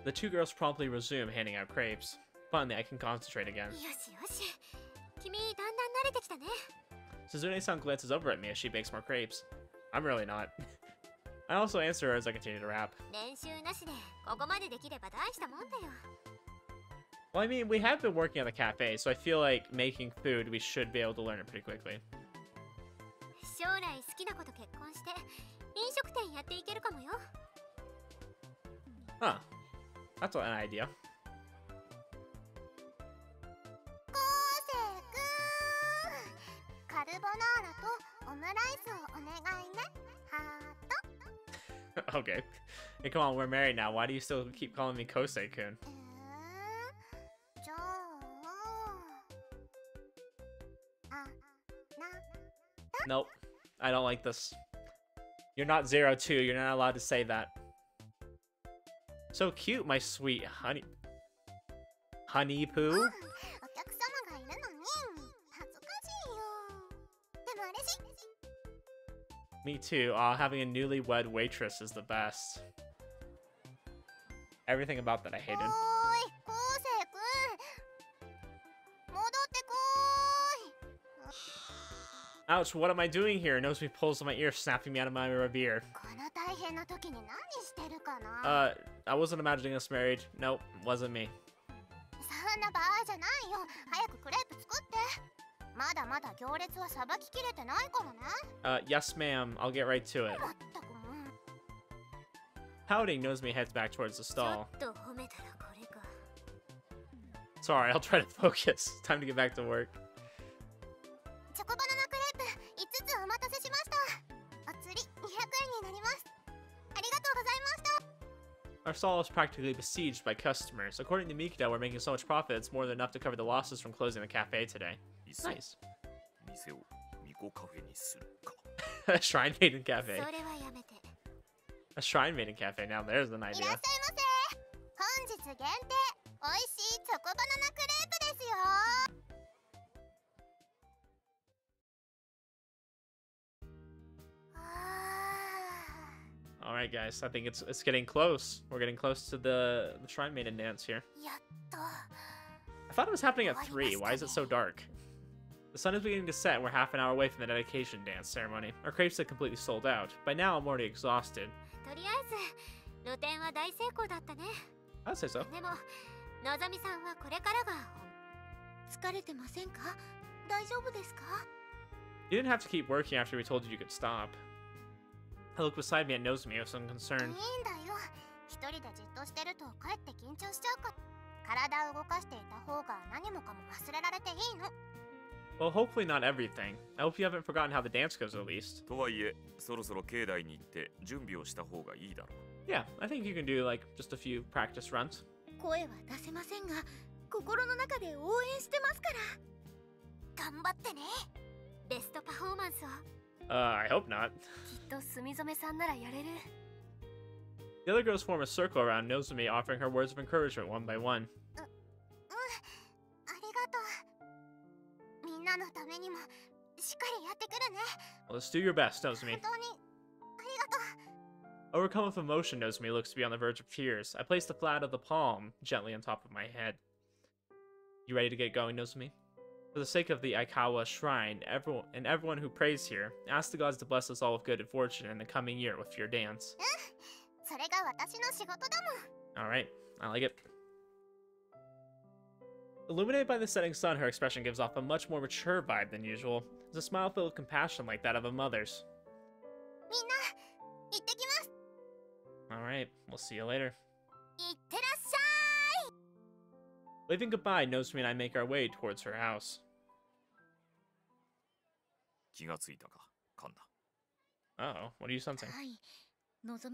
The two girls promptly resume handing out crepes. Finally, I can concentrate again. Suzune-san glances over at me as she bakes more crepes. I'm really not. I also answer her as I continue to rap. Well, I mean, we have been working at the cafe, so I feel like making food, we should be able to learn it pretty quickly. Huh. That's an idea. Okay. Hey, come on, we're married now. Why do you still keep calling me Kousei-kun? Nope. I don't like this. You're not zero two. You're not allowed to say that. So cute, my sweet honey... Honey poo? Me too. Uh, having a newlywed waitress is the best. Everything about that I hated. Ouch, what am I doing here? Nozomi pulls on my ear, snapping me out of my reverie. Uh, I wasn't imagining us married. Nope, wasn't me. Uh, yes ma'am, I'll get right to it. Pouting, Nozomi heads back towards the stall. Sorry, I'll try to focus. Time to get back to work. Our stall is practically besieged by customers. According to Mikado, we're making so much profit, it's more than enough to cover the losses from closing the cafe today. Nice. A shrine maiden cafe. A shrine maiden cafe. Now there's an idea. All right, guys. I think it's it's getting close. We're getting close to the, the shrine maiden dance here. I thought it was happening at three. Why is it so dark? The sun is beginning to set, and we're half an hour away from the dedication dance ceremony. Our crepes are completely sold out. By now, I'm already exhausted. I'd say so. You didn't have to keep working after we told you you could stop. I look beside me and knows me with some concern. Well, hopefully not everything. I hope you haven't forgotten how the dance goes, at least. Yeah, I think you can do, like, just a few practice runs. Uh, I hope not. The other girls form a circle around Nozomi, offering her words of encouragement one by one. Well, let's do your best, Nozomi. Overcome with emotion, Nozomi looks to be on the verge of tears. I place the flat of the palm gently on top of my head. You ready to get going, Nozomi? For the sake of the Aikawa Shrine, everyone and everyone who prays here, ask the gods to bless us all with good and fortune in the coming year with your dance. Alright, I like it. Illuminated by the setting sun, her expression gives off a much more mature vibe than usual. There's a smile filled with compassion like that of a mother's. Alright, we'll see you later. Waving goodbye, Nozomi and I make our way towards her house. Uh-oh, what are you sensing? Did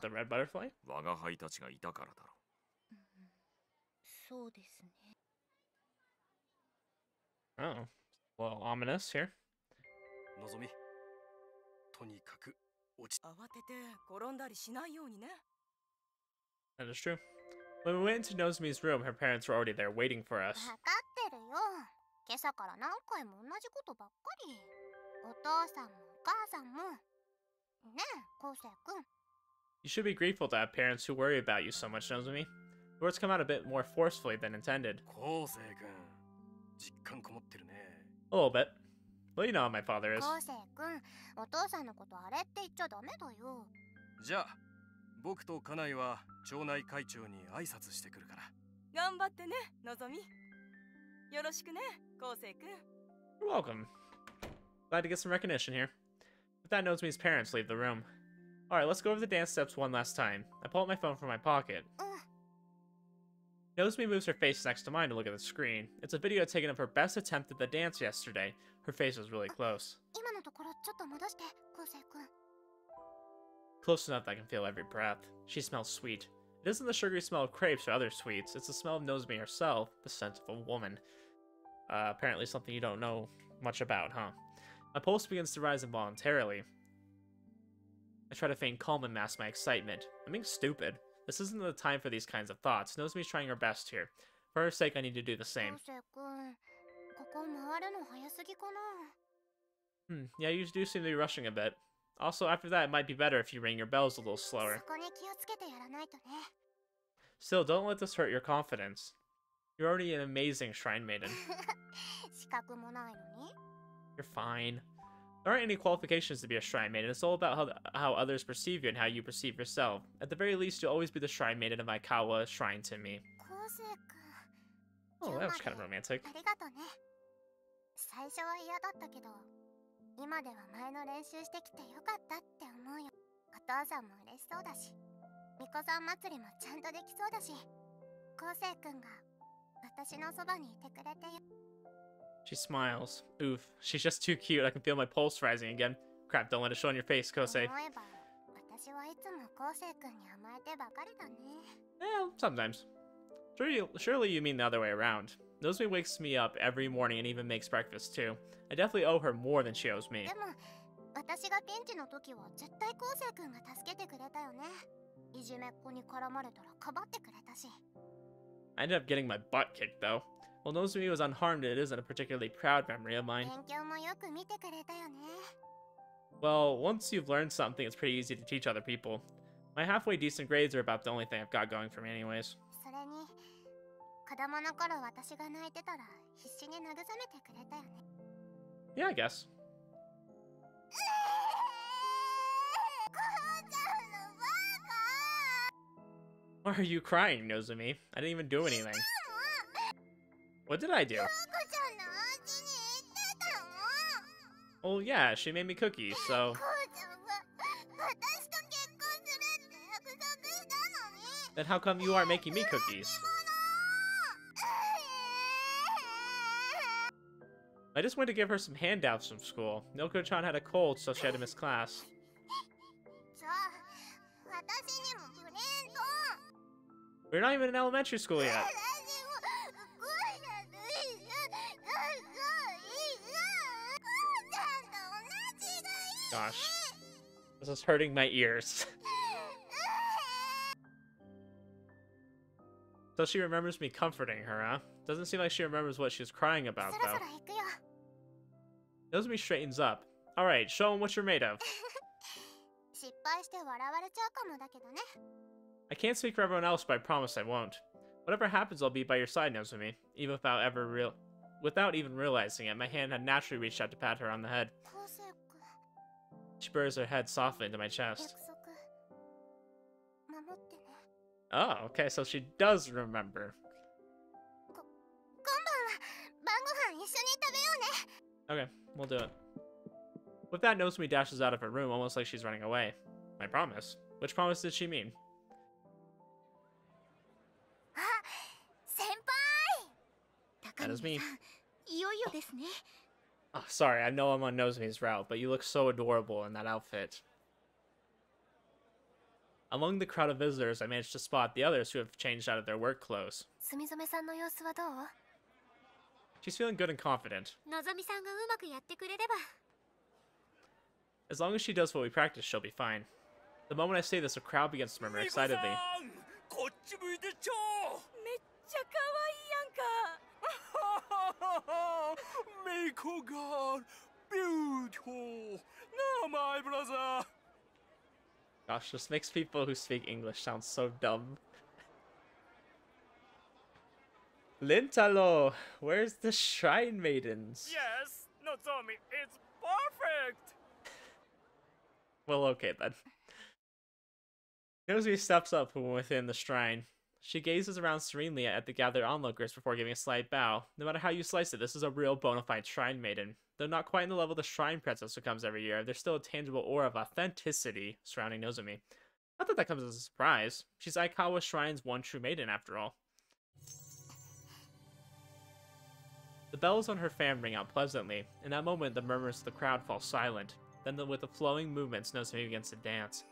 the red butterfly? Oh, well, ominous here. Nozomi. That is true. When we went into Nozomi's room, her parents were already there waiting for us. You should be grateful to have parents who worry about you so much, Nozomi. The words come out a bit more forcefully than intended. A little bit. Well, you know how my father is. You're welcome. Glad to get some recognition here. With that, Nozomi's parents leave the room. Alright, let's go over the dance steps one last time. I pull out my phone from my pocket. Nozomi moves her face next to mine to look at the screen. It's a video taken of her best attempt at the dance yesterday. Her face was really close. Close enough that I can feel every breath. She smells sweet. It isn't the sugary smell of crepes or other sweets. It's the smell of Nozomi herself, the scent of a woman. Uh, apparently something you don't know much about, huh? My pulse begins to rise involuntarily. I try to feign calm and mask my excitement. I'm being stupid. This isn't the time for these kinds of thoughts. Nozomi's trying her best here. For her sake, I need to do the same. Hmm, yeah, you do seem to be rushing a bit. Also, after that, it might be better if you ring your bells a little slower. Still, don't let this hurt your confidence. You're already an amazing shrine maiden. You're fine. There aren't any qualifications to be a shrine maiden. It's all about how, the, how others perceive you and how you perceive yourself. At the very least, you'll always be the shrine maiden of Aikawa Shrine to me. Oh, that was kind of romantic. She smiles. Oof, she's just too cute. I can feel my pulse rising again. Crap, don't let it show on your face, Kosei. Well, sometimes. Surely, surely you mean the other way around. Nozomi wakes me up every morning and even makes breakfast too. I definitely owe her more than she owes me. I ended up getting my butt kicked though. While Nozomi was unharmed, it isn't a particularly proud memory of mine. Well, once you've learned something, it's pretty easy to teach other people. My halfway decent grades are about the only thing I've got going for me anyways. Yeah, I guess. Why are you crying, Nozomi? I didn't even do anything. What did I do? Well, yeah, she made me cookies, so... Then how come you aren't making me cookies? I just went to give her some handouts from school. Noko-chan had a cold, so she had to miss class. We're not even in elementary school yet. Gosh, this is hurting my ears. So she remembers me comforting her, huh? Doesn't seem like she remembers what she was crying about, though. Nozomi straightens up. Alright, show him what you're made of. I can't speak for everyone else, but I promise I won't. Whatever happens, I'll be by your side, Nozomi. Even without ever real, without even realizing it, my hand had naturally reached out to pat her on the head. She buries her head softly into my chest. Oh, okay, so she does remember. Okay, we'll do it. With that, Nozomi dashes out of her room, almost like she's running away. My promise. Which promise did she mean? That is me. Oh. Oh, sorry, I know I'm on Nozomi's route, but you look so adorable in that outfit. Among the crowd of visitors, I managed to spot the others who have changed out of their work clothes. She's feeling good and confident. As long as she does what we practice, she'll be fine. The moment I say this, a crowd begins to murmur excitedly. Beautiful. No, my brother. Gosh, this makes people who speak English sound so dumb. Lintalo, where's the shrine maidens? Yes, Nozomi, it's perfect. Well, okay then. Nozomi steps up from within the shrine. She gazes around serenely at the gathered onlookers before giving a slight bow. No matter how you slice it, this is a real bona fide shrine maiden. Though not quite in the level the shrine princess becomes every year, there's still a tangible aura of authenticity surrounding Nozomi. Not that that comes as a surprise. She's Aikawa Shrine's one true maiden, after all. The bells on her fan ring out pleasantly. In that moment, the murmurs of the crowd fall silent. Then, the, with the flowing movements, Nozomi begins to dance.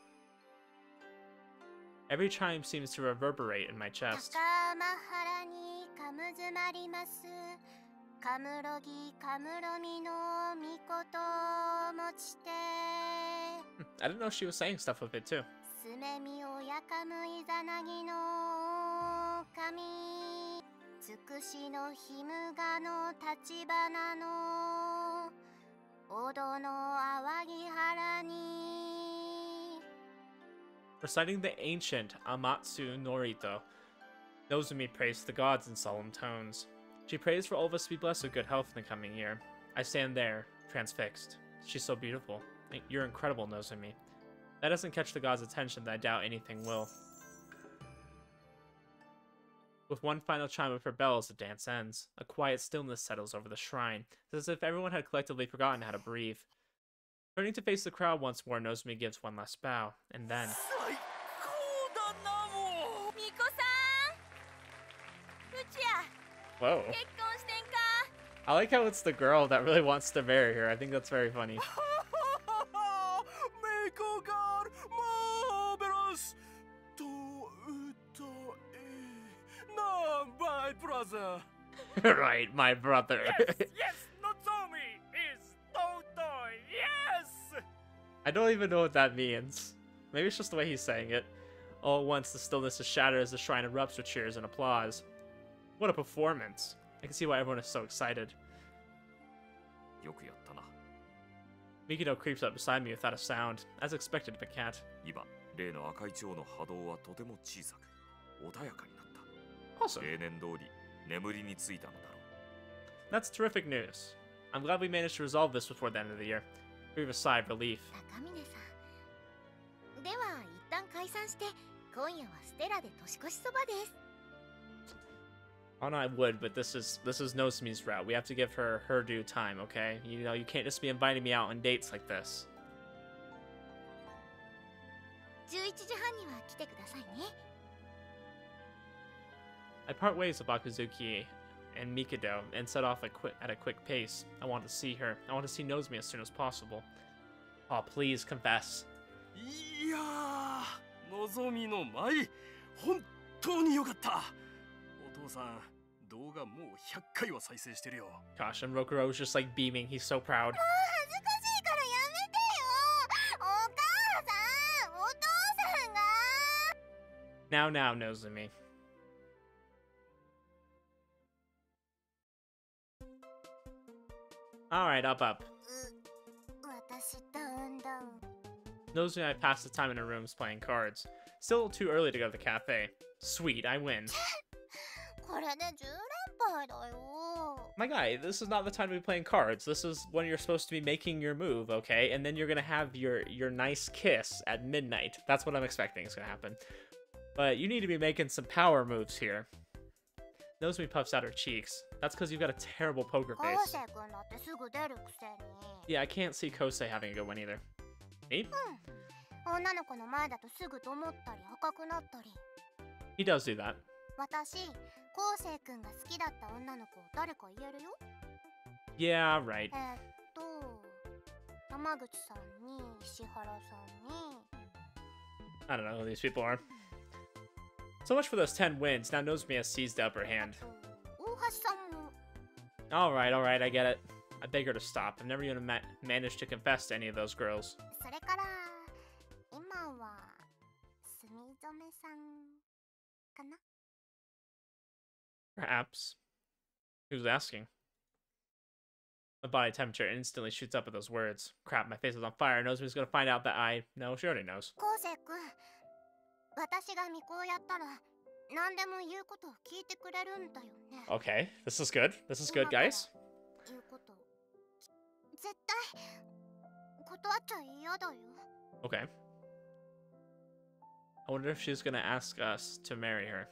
Every chime seems to reverberate in my chest. I didn't know she was saying stuff with it too. Reciting the ancient Amatsu Norito, Nozomi praised the gods in solemn tones. She prays for all of us to be blessed with good health in the coming year. I stand there, transfixed. She's so beautiful. You're incredible, Nozomi. That doesn't catch the gods' attention, that I doubt anything will. With one final chime of her bells, the dance ends. A quiet stillness settles over the shrine. It's as if everyone had collectively forgotten how to breathe. Turning to face the crowd once more, Nozomi gives one last bow, and then... Whoa. I like how it's the girl that really wants to marry her. I think that's very funny. My brother. Right, my brother. Yes, yes, Nozomi is Totoy. Yes. I don't even know what that means. Maybe it's just the way he's saying it. All at once, the stillness is shattered as the shrine erupts with cheers and applause. What a performance! I can see why everyone is so excited. Mikado creeps up beside me without a sound, as expected of a cat. Awesome. That's terrific news. I'm glad we managed to resolve this before the end of the year. Breathe a sigh of relief. Oh no, I would, but this is this is Nozomi's route. We have to give her her due time, okay? You know, you can't just be inviting me out on dates like this. I part ways with Akazuki and Mikado and set off at, qui at a quick pace. I want to see her. I want to see Nozomi as soon as possible. Oh, please confess. Yeah, Nozomi no mai, hontou ni yokatta. Oto-san, douga mou one hundred kai wa saisei shiteru yo. Gosh, and Rokuro is just like beaming. He's so proud. Now, now, Nozomi. Alright, up, up. Nozomi and I passed the time in her rooms playing cards. Still too early to go to the cafe. Sweet, I win. My guy, this is not the time to be playing cards. This is when you're supposed to be making your move, okay? And then you're gonna have your, your nice kiss at midnight. That's what I'm expecting is gonna happen. But you need to be making some power moves here. Nozomi puffs out her cheeks. That's because you've got a terrible poker face. Yeah, I can't see Kosei having a good one either. Me? He does do that. Yeah, right. I don't know who these people are. So much for those ten wins. Now Nozomi has seized the upper hand. Alright, alright, I get it. I beg her to stop. I've never even ma managed to confess to any of those girls. Perhaps. Who's asking? My body temperature instantly shoots up at those words. Crap, my face is on fire. Nozomi's gonna find out that I... No, she already knows. Okay, this is good. This is good, guys. Okay. I wonder if she's gonna ask us to marry her.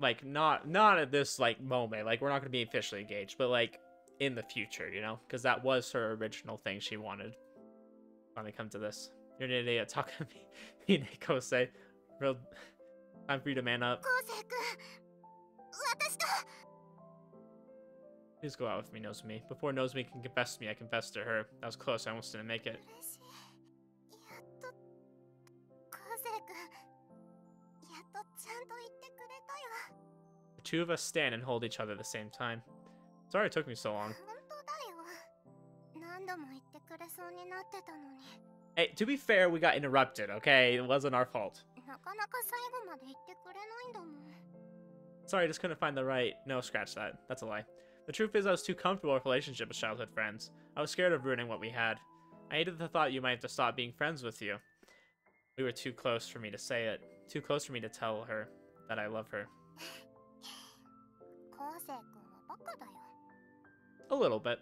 Like, not not at this, like, moment. Like, we're not gonna be officially engaged, but, like, in the future, you know? Because that was her original thing she wanted. When they come to this. You're an idiot, Takami Kosei. Real time for you to man up. Please go out with me, Nozomi. Before Nozomi can confess to me, I confess to her. That was close. I almost didn't make it. The two of us stand and hold each other at the same time. Sorry it took me so long. Hey, to be fair, we got interrupted, okay? It wasn't our fault. Sorry, I just couldn't find the right... No, scratch that. That's a lie. The truth is I was too comfortable with relationship with childhood friends. I was scared of ruining what we had. I hated the thought you might have to stop being friends with you. We were too close for me to say it. Too close for me to tell her that I love her. A little bit.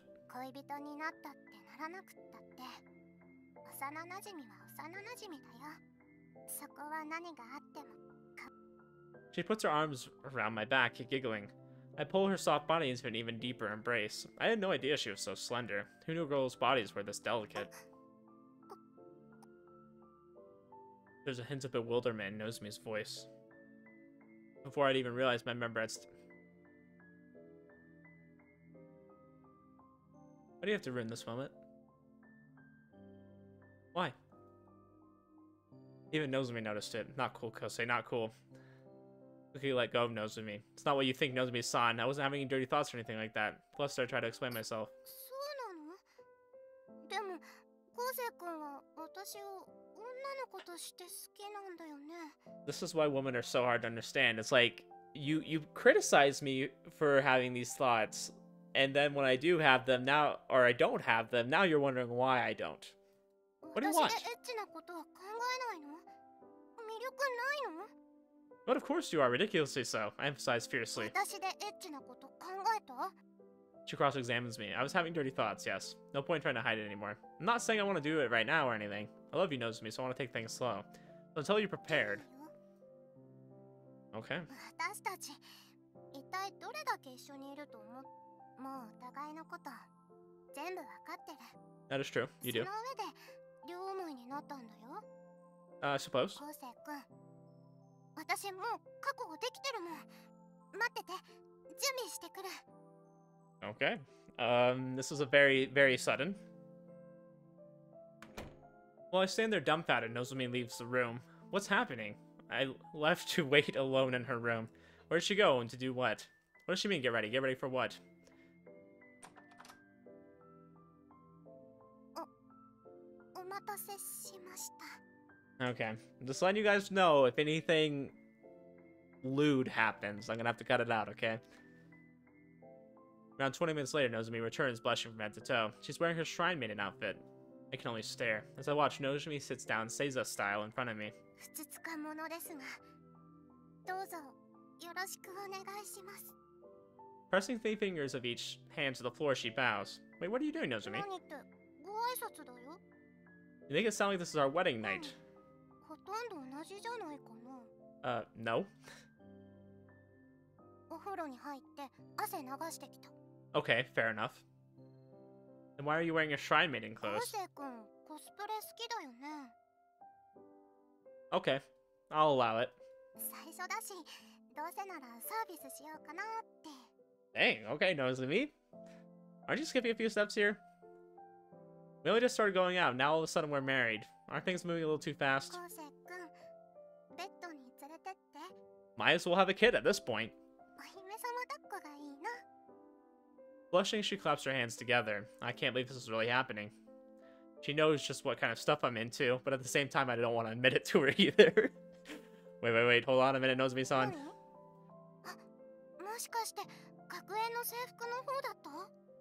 She puts her arms around my back, giggling. I pull her soft body into an even deeper embrace. I had no idea she was so slender. Who knew girls' bodies were this delicate? There's a hint of bewilderment in Nozomi's voice. Before I'd even realized, my member had st- Why do you have to ruin this moment? Why? Even Nozomi noticed it. Not cool, Kosei, not cool. Look, you let go of Nozomi. It's not what you think, Nozomi-san. I wasn't having any dirty thoughts or anything like that. Plus, I tried to explain myself. This is why women are so hard to understand. It's like, you, you criticize me for having these thoughts, and then when I do have them now, or I don't have them, now you're wondering why I don't. What do you want? But of course you are, ridiculously so. I emphasize fiercely. She cross-examines me. I was having dirty thoughts, yes. No point trying to hide it anymore. I'm not saying I want to do it right now or anything. I love you, Nozomi, so I want to take things slow. So until you're prepared... Okay. That is true. You do. Uh, I suppose. Okay. Um, this was a very, very sudden. While I stand there dumbfounded, Nozomi leaves the room. What's happening? I left to wait alone in her room. Where'd she go and to do what? What does she mean, get ready? Get ready for what? Okay. Just letting you guys know, if anything lewd happens, I'm gonna have to cut it out, okay? Around twenty minutes later, Nozomi returns, blushing from head to toe. She's wearing her shrine maiden outfit. I can only stare. As I watch, Nozomi sits down, Seiza style, in front of me. Pressing three fingers of each hand to the floor, she bows. Wait, what are you doing, Nozomi? You think it sounds like this is our wedding night? Uh, no. Okay, fair enough. Then why are you wearing your shrine maiden clothes? Okay, I'll allow it. Dang, okay, Nozomi. Aren't you skipping a few steps here? We only just started going out, now all of a sudden we're married. Aren't things moving a little too fast? Might as well have a kid at this point. Blushing, she claps her hands together. I can't believe this is really happening. She knows just what kind of stuff I'm into, but at the same time, I don't want to admit it to her either. Wait, wait, wait, hold on a minute, Nozomi-san.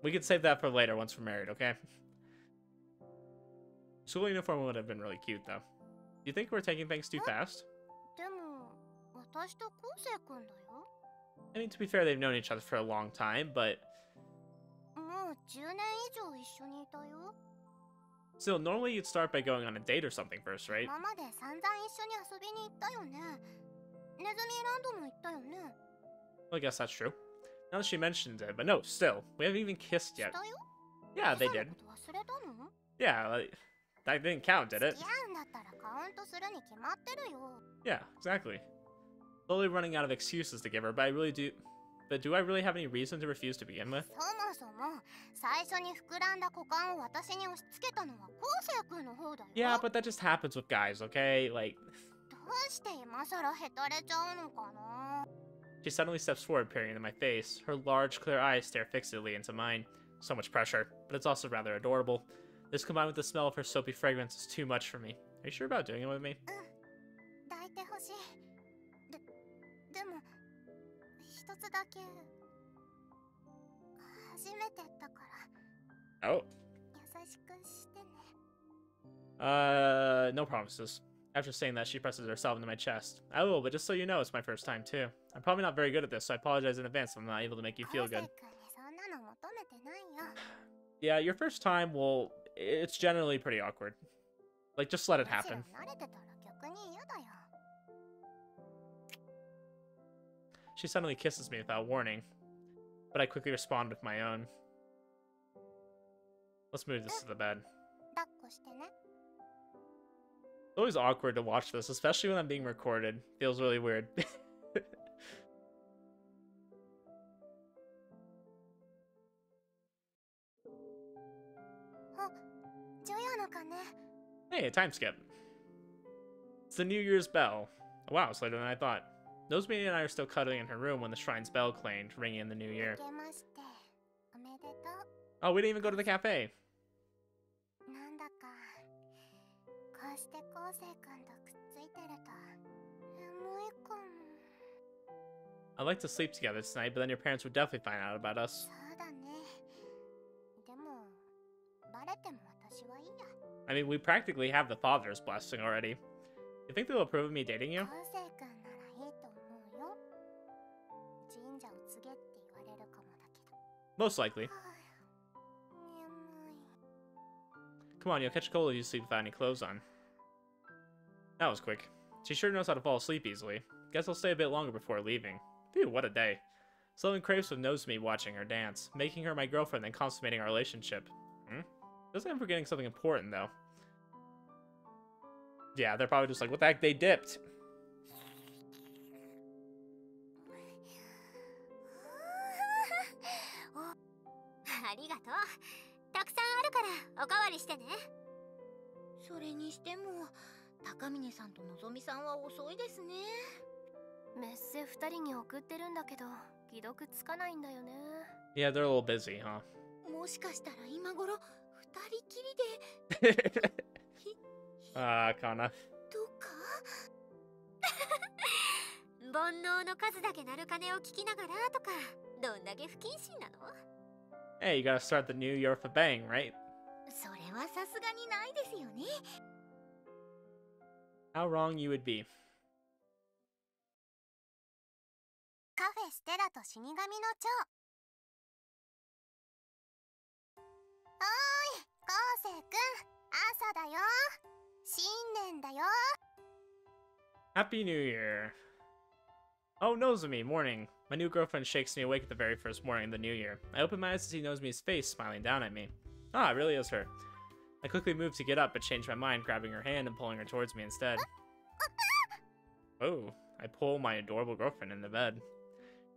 We can save that for later once we're married, okay? School uniform would have been really cute, though. Do you think we're taking things too fast? I mean, to be fair, they've known each other for a long time, but... Still, normally you'd start by going on a date or something first, right? Well, I guess that's true. Now that she mentioned it, but no, still. We haven't even kissed yet. Yeah, they did. Yeah, like, that didn't count, did it? Yeah, exactly. Slowly running out of excuses to give her, but I really do but do I really have any reason to refuse to begin with? Yeah, but that just happens with guys, okay? Like... She suddenly steps forward, peering into my face. Her large, clear eyes stare fixedly into mine. So much pressure, but it's also rather adorable. This combined with the smell of her soapy fragrance is too much for me. Are you sure about doing it with me? Oh. Uh, no promises. After saying that, she presses herself into my chest. I will, but just so you know, it's my first time too. I'm probably not very good at this, so I apologize in advance if I'm not able to make you feel good. Yeah, your first time, well, it's generally pretty awkward. Like, just let it happen. She suddenly kisses me without warning, but I quickly respond with my own. Let's move this to the bed. It's always awkward to watch this, especially when I'm being recorded. Feels really weird. Hey, a time skip. It's the New Year's bell. Oh, wow, it's later than I thought. Nozomi and I are still cuddling in her room when the shrine's bell clanged, ringing in the new year. Oh, we didn't even go to the cafe. I'd like to sleep together tonight, but then your parents would definitely find out about us. I mean, we practically have the father's blessing already. You think they'll approve of me dating you? Most likely. Come on, you'll catch cold if you sleep without any clothes on. That was quick. She sure knows how to fall asleep easily. Guess I'll stay a bit longer before leaving. Phew, what a day. Something craves with Nozomi watching her dance, making her my girlfriend and consummating our relationship. Hmm? Doesn't I'm forgetting something important, though. Yeah, they're probably just like, what the heck, they dipped. Yeah, they're a little busy, huh? Ah, uh, Kana. Hey, you gotta start the new year with a bang, right? How wrong you would be. Cafe Stella to Shinigami no Cho. Oi, Kousei-kun, asa da yo. Shinnen da yo. Happy New Year. Oh, Nozomi, morning. My new girlfriend shakes me awake the very first morning of the new year. I open my eyes to see Nozomi's face smiling down at me. Ah, it really is her. I quickly moved to get up, but changed my mind, grabbing her hand and pulling her towards me instead. Oh, I pull my adorable girlfriend into bed.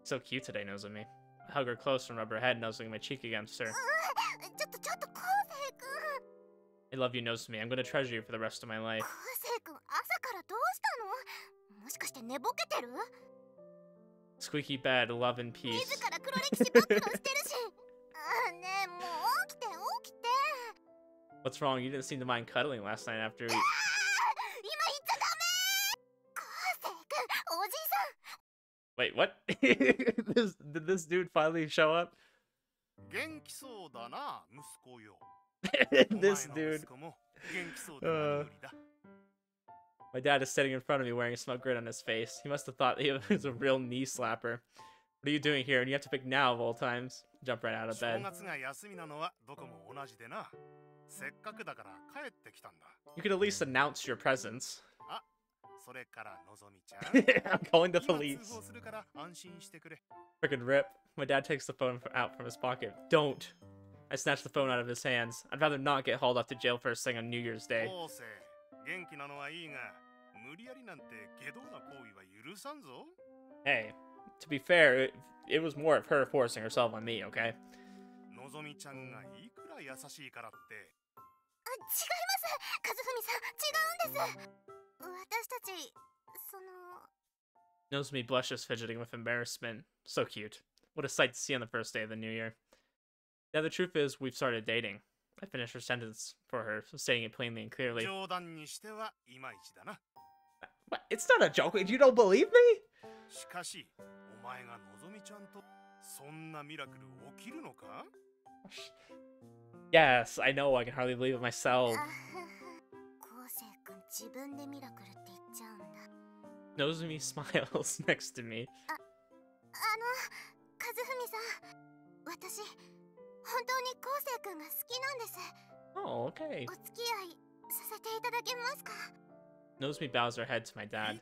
So cute today, Nozomi. I hug her close and rub her head, nuzzling my cheek against her. I love you, Nozomi. I'm going to treasure you for the rest of my life. Squeaky bed, love and peace. What's wrong? You didn't seem to mind cuddling last night after we... Wait, what? this, did this dude finally show up? This dude. Uh, my dad is sitting in front of me wearing a smug grin on his face. He must have thought he was a real knee slapper. What are you doing here? And you have to pick now of all times. Jump right out of bed. You could at least announce your presence. I'm calling the police. Frickin' rip. My dad takes the phone out from his pocket. Don't. I snatch the phone out of his hands. I'd rather not get hauled off to jail first thing on New Year's Day. Hey, to be fair, it was more of her forcing herself on me, okay? Nozomi blushes, fidgeting with embarrassment. So cute. What a sight to see on the first day of the new year. Now the truth is, we've started dating. I finished her sentence for her, stating it plainly and clearly. What? It's not a joke. You don't believe me? Yes, I know. I can hardly believe it myself. Nozomi smiles next to me. Oh, okay. Nozomi bows her head to my dad.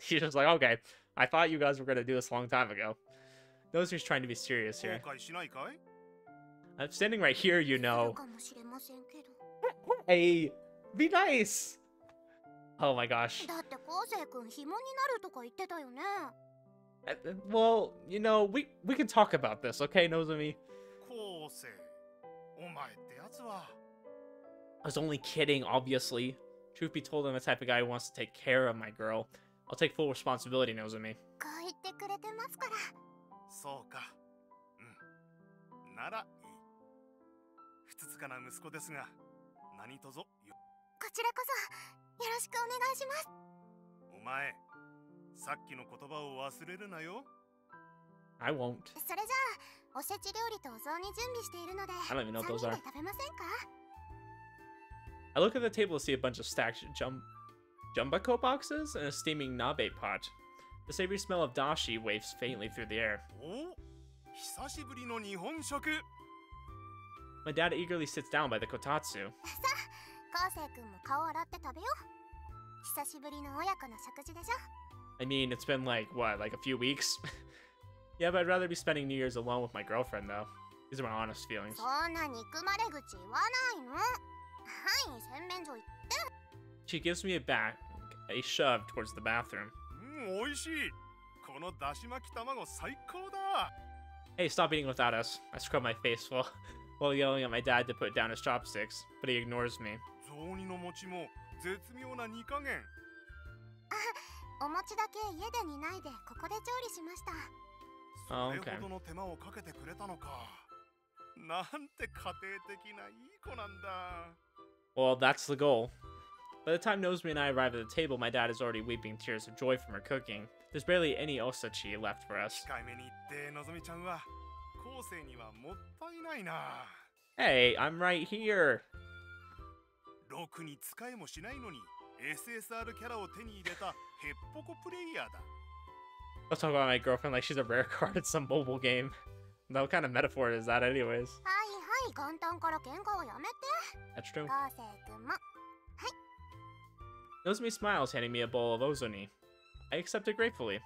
She's just like, okay, I thought you guys were going to do this a long time ago. Nozomi's trying to be serious here. I'm standing right here, you know. Hey, be nice. Oh my gosh. Uh, well, you know, we we can talk about this, okay, Nozomi? I was only kidding, obviously. Truth be told, I'm the type of guy who wants to take care of my girl. I'll take full responsibility, Nozomi. I won't. I don't even know what those are. I look at the table to see a bunch of stacked jum Jumbako boxes and a steaming nabe pot. The savory smell of dashi waves faintly through the air. My dad eagerly sits down by the kotatsu. I mean, it's been like, what, like a few weeks? Yeah, but I'd rather be spending New Year's alone with my girlfriend, though. These are my honest feelings. She gives me a back, a shove towards the bathroom. Hey, stop eating without us. I scrub my face while, while yelling at my dad to put down his chopsticks, but he ignores me. Oh, okay. Well, that's the goal. By the time Nozomi and I arrive at the table, my dad is already weeping tears of joy from her cooking. There's barely any osachi left for us. Hey, I'm right here. I'll talk about my girlfriend like she's a rare card at some mobile game. No, what kind of metaphor is that anyways? That's true. Nozomi smiles, handing me a bowl of ozoni. I accept it gratefully.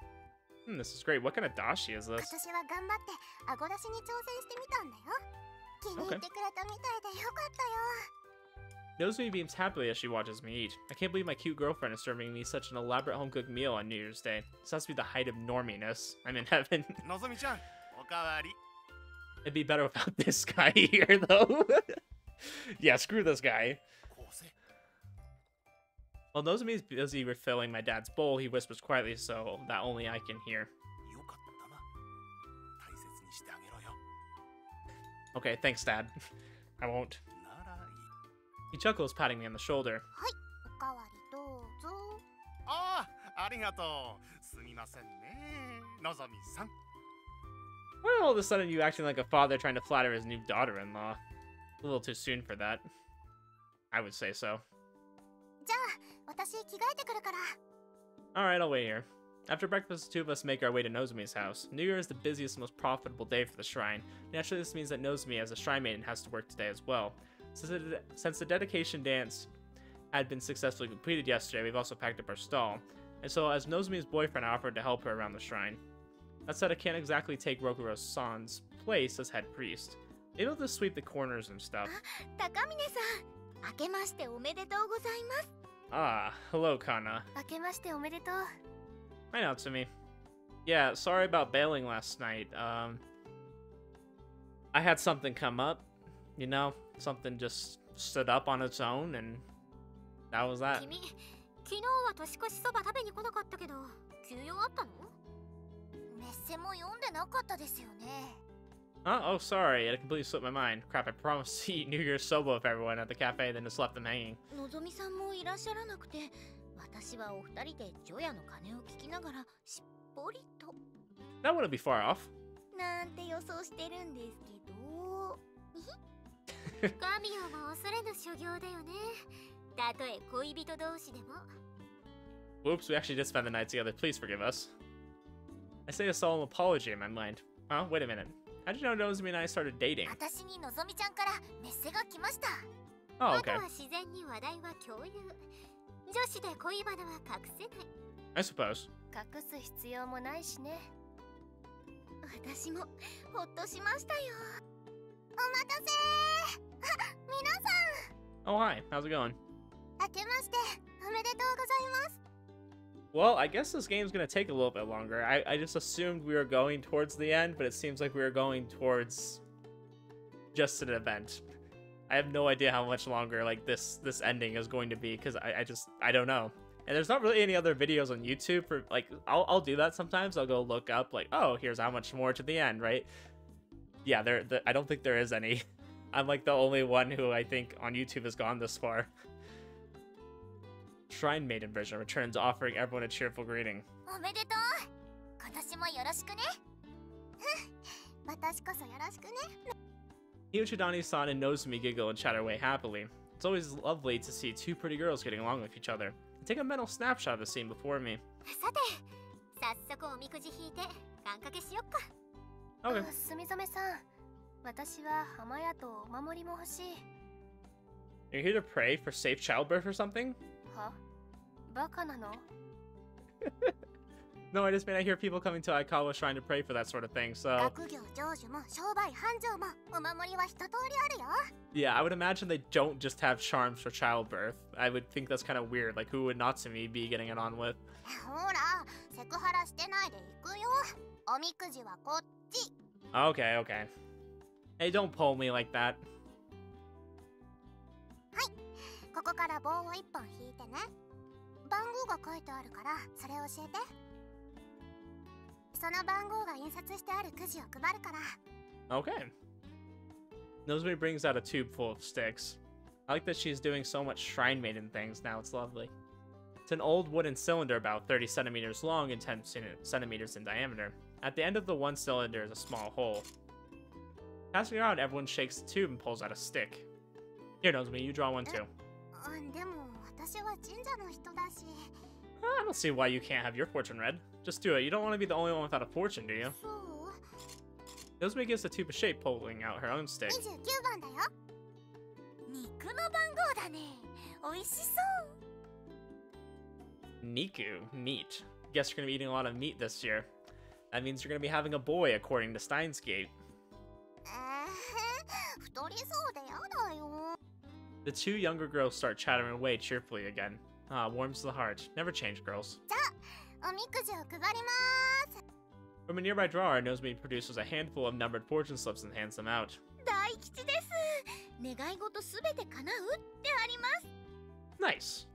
Hmm, this is great. What kind of dashi is this? Okay. Nozomi beams happily as she watches me eat. I can't believe my cute girlfriend is serving me such an elaborate home-cooked meal on New Year's Day. This has to be the height of norminess. I'm in heaven. It'd be better without this guy here, though. Yeah, screw this guy. While Nozomi is busy refilling my dad's bowl, he whispers quietly so that only I can hear. Okay, thanks, Dad. I won't. He chuckles, patting me on the shoulder. Why all of a sudden you acting like a father trying to flatter his new daughter-in-law? A little too soon for that. I would say so. Alright, I'll wait here. After breakfast, the two of us make our way to Nozomi's house. New Year is the busiest and most profitable day for the shrine. Naturally, this means that Nozomi, as a shrine maiden, has to work today as well. Since the dedication dance had been successfully completed yesterday, we've also packed up our stall, and so as Nozomi's boyfriend, I offered to help her around the shrine. That said, I can't exactly take Rokuro-san's place as head priest. Maybe I'll just sweep the corners and stuff. Ah, hello, Kana. Hi, Natsumi. Yeah, sorry about bailing last night. Um, I had something come up, you know? Something just stood up on its own, and that was that. Huh? Oh, sorry. It completely slipped my mind. Crap, I promised to eat New Year's soba with everyone at the cafe, then just left them hanging. That wouldn't be far off. Whoops, we actually did spend the night together. Please forgive us. I say a solemn apology in my mind. Huh? Wait a minute. How did you know Nozomi and I started dating? Oh, okay. I suppose. Oh, hi. How's it going? Well, I guess this game's gonna take a little bit longer. I, I just assumed we were going towards the end, but it seems like we were going towards just an event. I have no idea how much longer like this this ending is going to be, because I, I just I don't know. And there's not really any other videos on YouTube for like I'll I'll do that sometimes. I'll go look up like, oh, here's how much more to the end, right? Yeah, there, there I don't think there is any. I'm like the only one who I think on YouTube has gone this far. Shrine Maiden version returns, offering everyone a cheerful greeting. Iyuchidani-san and Nozomi giggle and chatter away happily. It's always lovely to see two pretty girls getting along with each other. I take a mental snapshot of the scene before me. Okay. You're here to pray for safe childbirth or something? No, I just mean I hear people coming to Aikawa Shrine to pray for that sort of thing, so... Yeah, I would imagine they don't just have charms for childbirth. I would think that's kind of weird. Like, who would Natsumi be getting it on with? Okay, okay. Hey, don't pull me like that. Okay. Nozomi brings out a tube full of sticks. I like that she's doing so much shrine maiden things now, it's lovely. It's an old wooden cylinder about thirty centimeters long and ten centimeters in diameter. At the end of the one cylinder is a small hole. Passing around, everyone shakes the tube and pulls out a stick. Here, Nozomi, you draw one too. I don't see why you can't have your fortune read. Just do it. You don't want to be the only one without a fortune, do you? Nozomi gives the tube a shape, pulling out her own stick. Niku, meat. Guess you're going to be eating a lot of meat this year. That means you're going to be having a boy, according to Steins Gate. The two younger girls start chattering away cheerfully again. Ah, warms the heart. Never change, girls. From a nearby drawer, Nozomi produces a handful of numbered fortune slips and hands them out. Nice.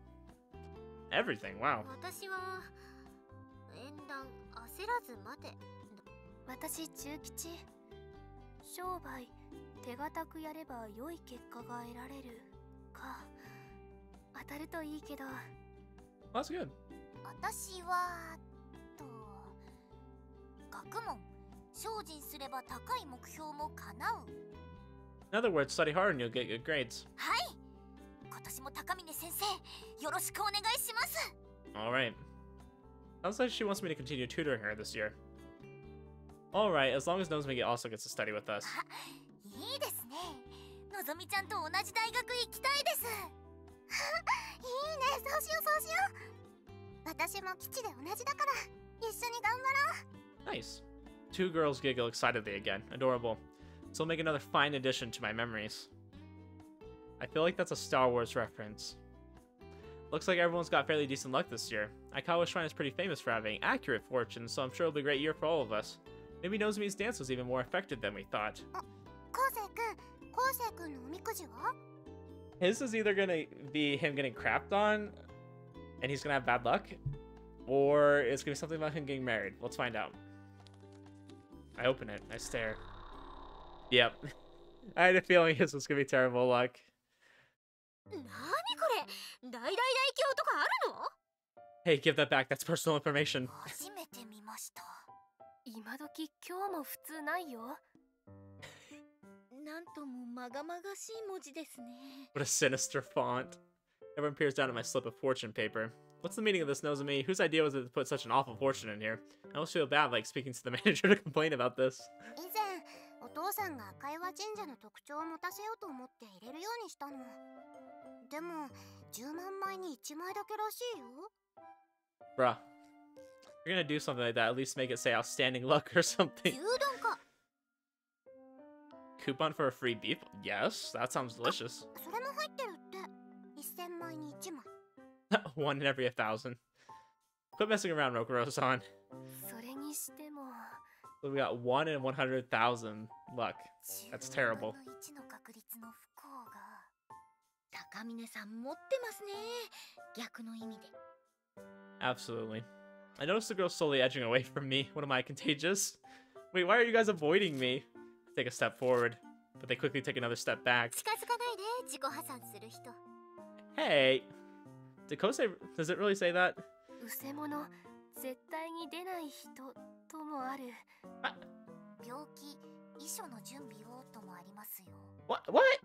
Everything, wow. That's good. In other words, study hard and you'll get good grades. Alright. Sounds like she wants me to continue tutoring her this year. Alright, as long as Nozomi also gets to study with us. Nice. Two girls giggle excitedly again. Adorable. This will make another fine addition to my memories. I feel like that's a Star Wars reference. Looks like everyone's got fairly decent luck this year. Aikawa Shrine is pretty famous for having accurate fortune, so I'm sure it'll be a great year for all of us. Maybe Nozomi's dance was even more effective than we thought. His is either gonna be him getting crapped on, and he's gonna have bad luck, or it's gonna be something about him getting married. Let's find out. I open it. I stare. Yep. I had a feeling his was gonna be terrible luck. Hey, give that back. That's personal information. What a sinister font. Everyone peers down at my slip of fortune paper. What's the meaning of this, Nozomi? Whose idea was it to put such an awful fortune in here? I almost feel bad like speaking to the manager to complain about this. Bruh. If you're gonna do something like that, at least make it say outstanding luck or something. Coupon for a free beef? Yes, that sounds delicious. One in every a thousand. Quit messing around, Rokuro-san. So we got one in one hundred thousand luck. That's terrible. Absolutely. I noticed the girl slowly edging away from me. What am I, contagious? Wait, why are you guys avoiding me? Take a step forward, but they quickly take another step back. Hey, did Kosei, does it really say that? What? What?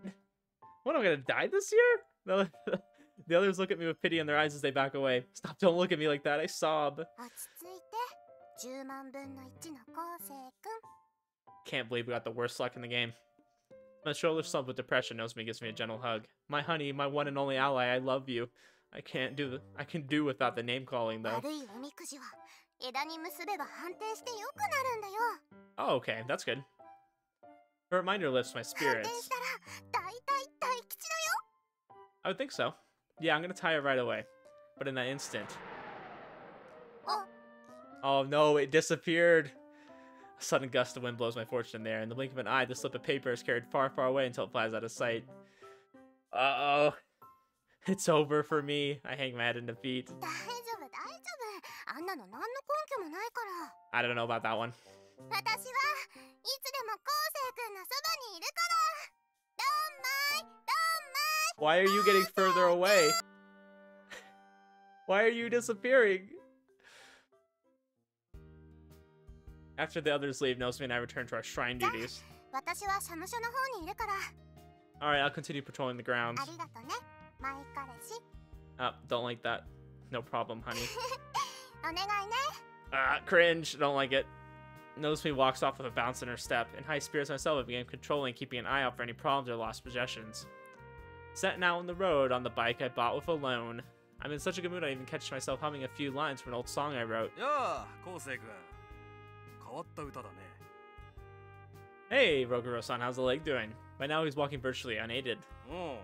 What, am I gonna die this year? The others look at me with pity in their eyes as they back away. Stop, don't look at me like that, I sob. Can't believe we got the worst luck in the game. My shoulder slumped with depression. Nozomi gives me a gentle hug. My honey, my one and only ally, I love you. I can't do the, I can do without the name calling though. Oh, okay, that's good. A reminder lifts my spirits. I would think so. Yeah, I'm gonna tie it right away. But in that instant. Oh no, it disappeared. A sudden gust of wind blows my fortune there. In the blink of an eye, the slip of paper is carried far, far away until it flies out of sight. Uh-oh. It's over for me. I hang my head in defeat. I don't know about that one. Why are you getting further away? Why are you disappearing? After the others leave, Nozomi and I return to our shrine duties. Alright, I'll continue patrolling the grounds. Oh, don't like that. No problem, honey. Ah, cringe. Don't like it. Nozomi walks off with a bounce in her step. In high spirits myself, I began controlling, keeping an eye out for any problems or lost possessions. Set now on the road on the bike I bought with a loan. I'm in such a good mood I even catch myself humming a few lines from an old song I wrote. Yeah, Kousei-kun. Hey, Rokuro-san, how's the leg doing? By now he's walking virtually unaided. Huh,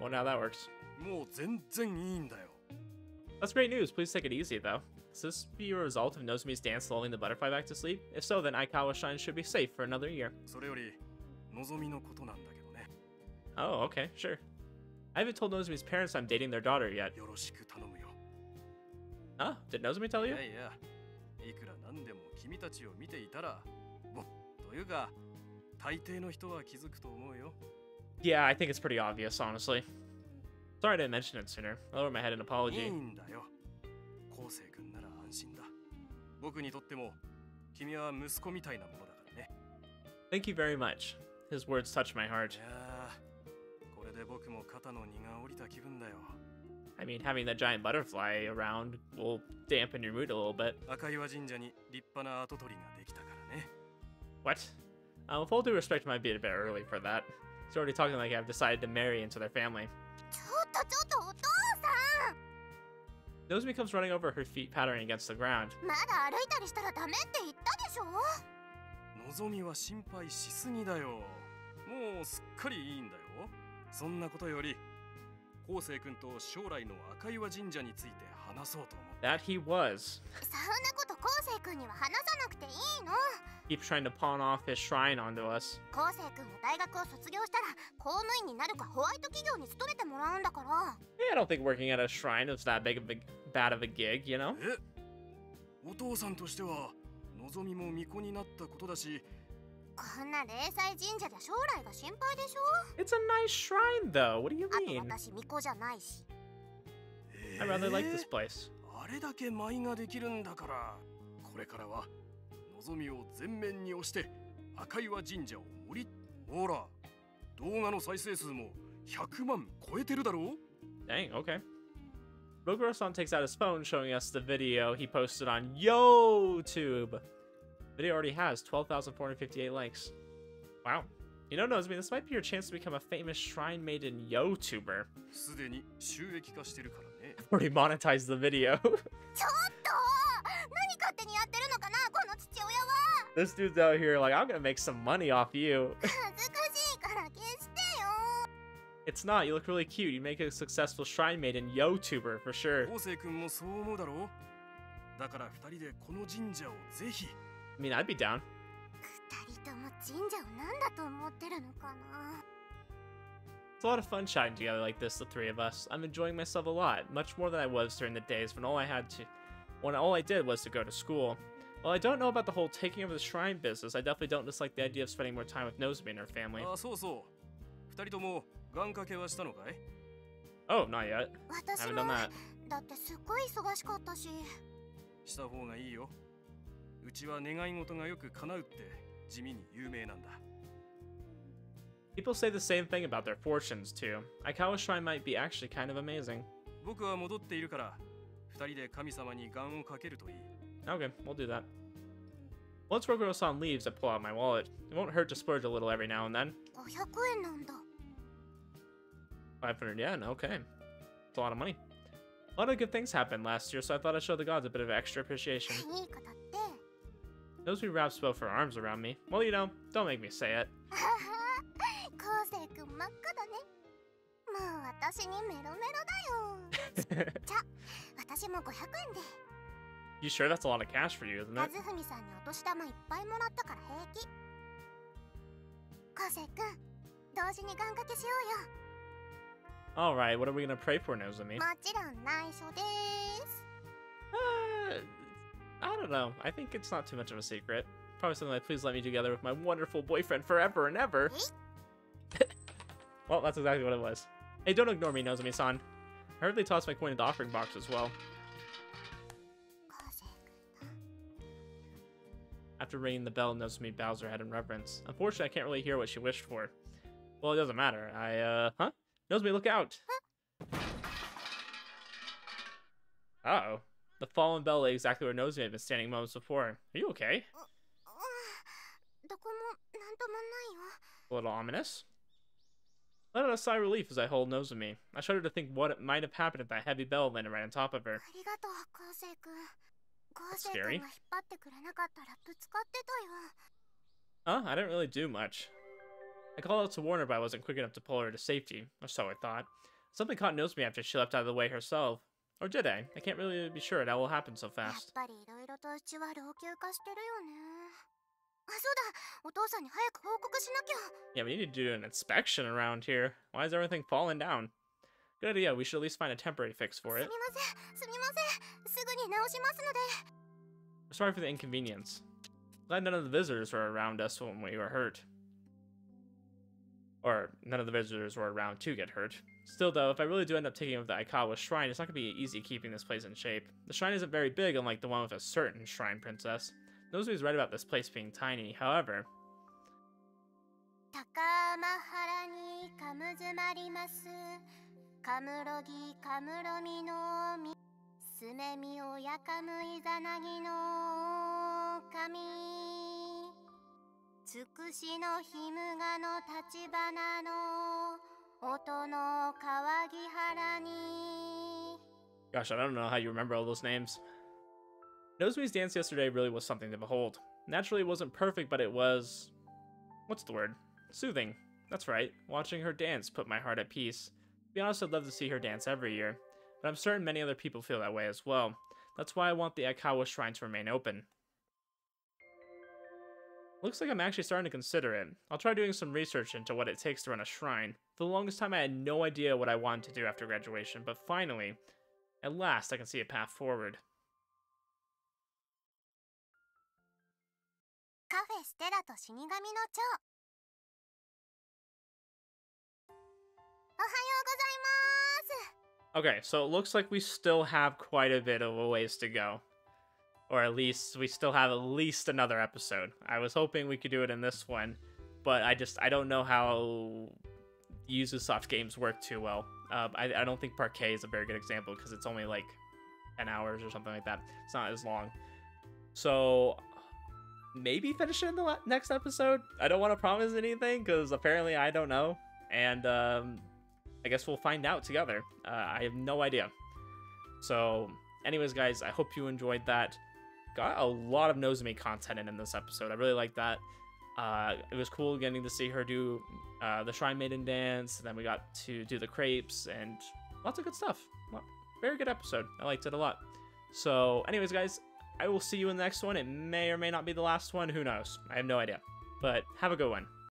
well now that works. That's great news, please take it easy though. Does this be a result of Nozomi's dance lulling the butterfly back to sleep? If so, then Aikawa Shrine should be safe for another year. Oh, okay, sure. I haven't told Nozomi's parents I'm dating their daughter yet. Huh? Did Nozomi tell you? Yeah, I think it's pretty obvious, honestly. Sorry I didn't mention it sooner. I lowered my head in apology. Thank you very much. His words touched my heart. I mean, having that giant butterfly around will dampen your mood a little bit. What? Um, with all due respect, I might be a bit early for that. He's already talking like I've decided to marry into their family. Nozomi comes running over, her feet pattering against the ground. そんなことより、コウセイ君と将来の赤岩神社について話そうと思って。That he was. そんなことコウセイ君には話さなくていいの。Keep trying to pawn off his shrine onto us. コウセイ君は大学を卒業したら公務員になるかホワイト企業に勤めてもらうんだから。Yeah, I don't think working at a shrine is that big of a bad of a gig, you know? お父さんとしては、のぞみも巫女になったことだし。こんな霊祭神社じゃ将来が心配でしょ? It's a nice shrine, though. What do you mean? I rather like this place. あれだけ舞ができるんだから、これからはのぞみを全面に押して赤岩神社を盛り。ほら、動画の再生数もひゃくまん超えてるだろう? Dang, okay. Rokuro-san takes out his phone, showing us the video he posted on YouTube. Video already has twelve thousand four hundred fifty-eight likes. Wow. You know, Nozomi, this might be your chance to become a famous shrine maiden YouTuber. I've already monetized the video. This dude's out here like, I'm gonna make some money off you. It's not, you look really cute. You make a successful shrine maiden YouTuber for sure. I mean, I'd be down. It's a lot of fun chatting together like this, the three of us. I'm enjoying myself a lot, much more than I was during the days when all I had to, when all I did was to go to school. While I don't know about the whole taking over the shrine business, I definitely don't dislike the idea of spending more time with Nozomi and her family. Oh, not yet. I haven't done that. People say the same thing about their fortunes, too. Aikawa Shrine might be actually kind of amazing. Okay, we'll do that. Once Rokuro-san leaves, I pull out my wallet. It won't hurt to splurge a little every now and then. five hundred yen, okay. It's a lot of money. A lot of good things happened last year, so I thought I'd show the gods a bit of extra appreciation. Those who wraps both her arms around me. Well, you know, don't make me say it. You sure that's a lot of cash for you, isn't it? Alright, what are we gonna pray for, Nozomi? Uh, I don't know. I think it's not too much of a secret. Probably something like, please let me together with my wonderful boyfriend forever and ever. Well, that's exactly what it was. Hey, don't ignore me, Nozomi-san. I heard they tossed my coin in the offering box as well. After ringing the bell, Nozomi bows her head in reverence. Unfortunately, I can't really hear what she wished for. Well, it doesn't matter. I, uh, huh? Nozomi, look out! Uh-oh. The fallen bell lay exactly where Nozomi had been standing moments before. Are you okay? A little ominous. Let out a sigh of relief as I hold Nozomi. I shudder to think what might have happened if that heavy bell landed right on top of her. That's scary. Huh? I didn't really do much. I called out to warn her, but I wasn't quick enough to pull her to safety, or so I thought. Something caught Nozomi after she leapt out of the way herself. Or did I? I can't really be sure. That will happen so fast. Yeah, we need to do an inspection around here. Why is everything falling down? Good idea. We should at least find a temporary fix for it. Sorry for the inconvenience. Glad none of the visitors were around us when we were hurt. Or none of the visitors were around to get hurt. Still though, if I really do end up taking over the Aikawa Shrine, it's not going to be easy keeping this place in shape. The shrine isn't very big, unlike the one with a certain shrine princess. Nozomi's right about this place being tiny, however... Gosh, I don't know how you remember all those names. Nozomi's dance yesterday really was something to behold. Naturally, it wasn't perfect, but it was... What's the word? Soothing. That's right, watching her dance put my heart at peace. To be honest, I'd love to see her dance every year, but I'm certain many other people feel that way as well. That's why I want the Aikawa Shrine to remain open. Looks like I'm actually starting to consider it. I'll try doing some research into what it takes to run a shrine. For the longest time I had no idea what I wanted to do after graduation, but finally, at last I can see a path forward. Cafe Stella to Shinigami no Chou. Ohayou gozaimasu! Okay, so it looks like we still have quite a bit of a ways to go. Or at least, we still have at least another episode. I was hoping we could do it in this one, but I just, I don't know how Yuzusoft games work too well. Uh, I, I don't think Parquet is a very good example because it's only like ten hours or something like that. It's not as long. So, maybe finish it in the next episode? I don't want to promise anything because apparently I don't know. And um, I guess we'll find out together. Uh, I have no idea. So, anyways, guys, I hope you enjoyed that. Got a lot of Nozomi content in, in this episode. I really like that. Uh, it was cool getting to see her do uh, the Shrine Maiden dance. And then we got to do the crepes and lots of good stuff. Very good episode. I liked it a lot. So anyways, guys, I will see you in the next one. It may or may not be the last one. Who knows? I have no idea. But have a good one.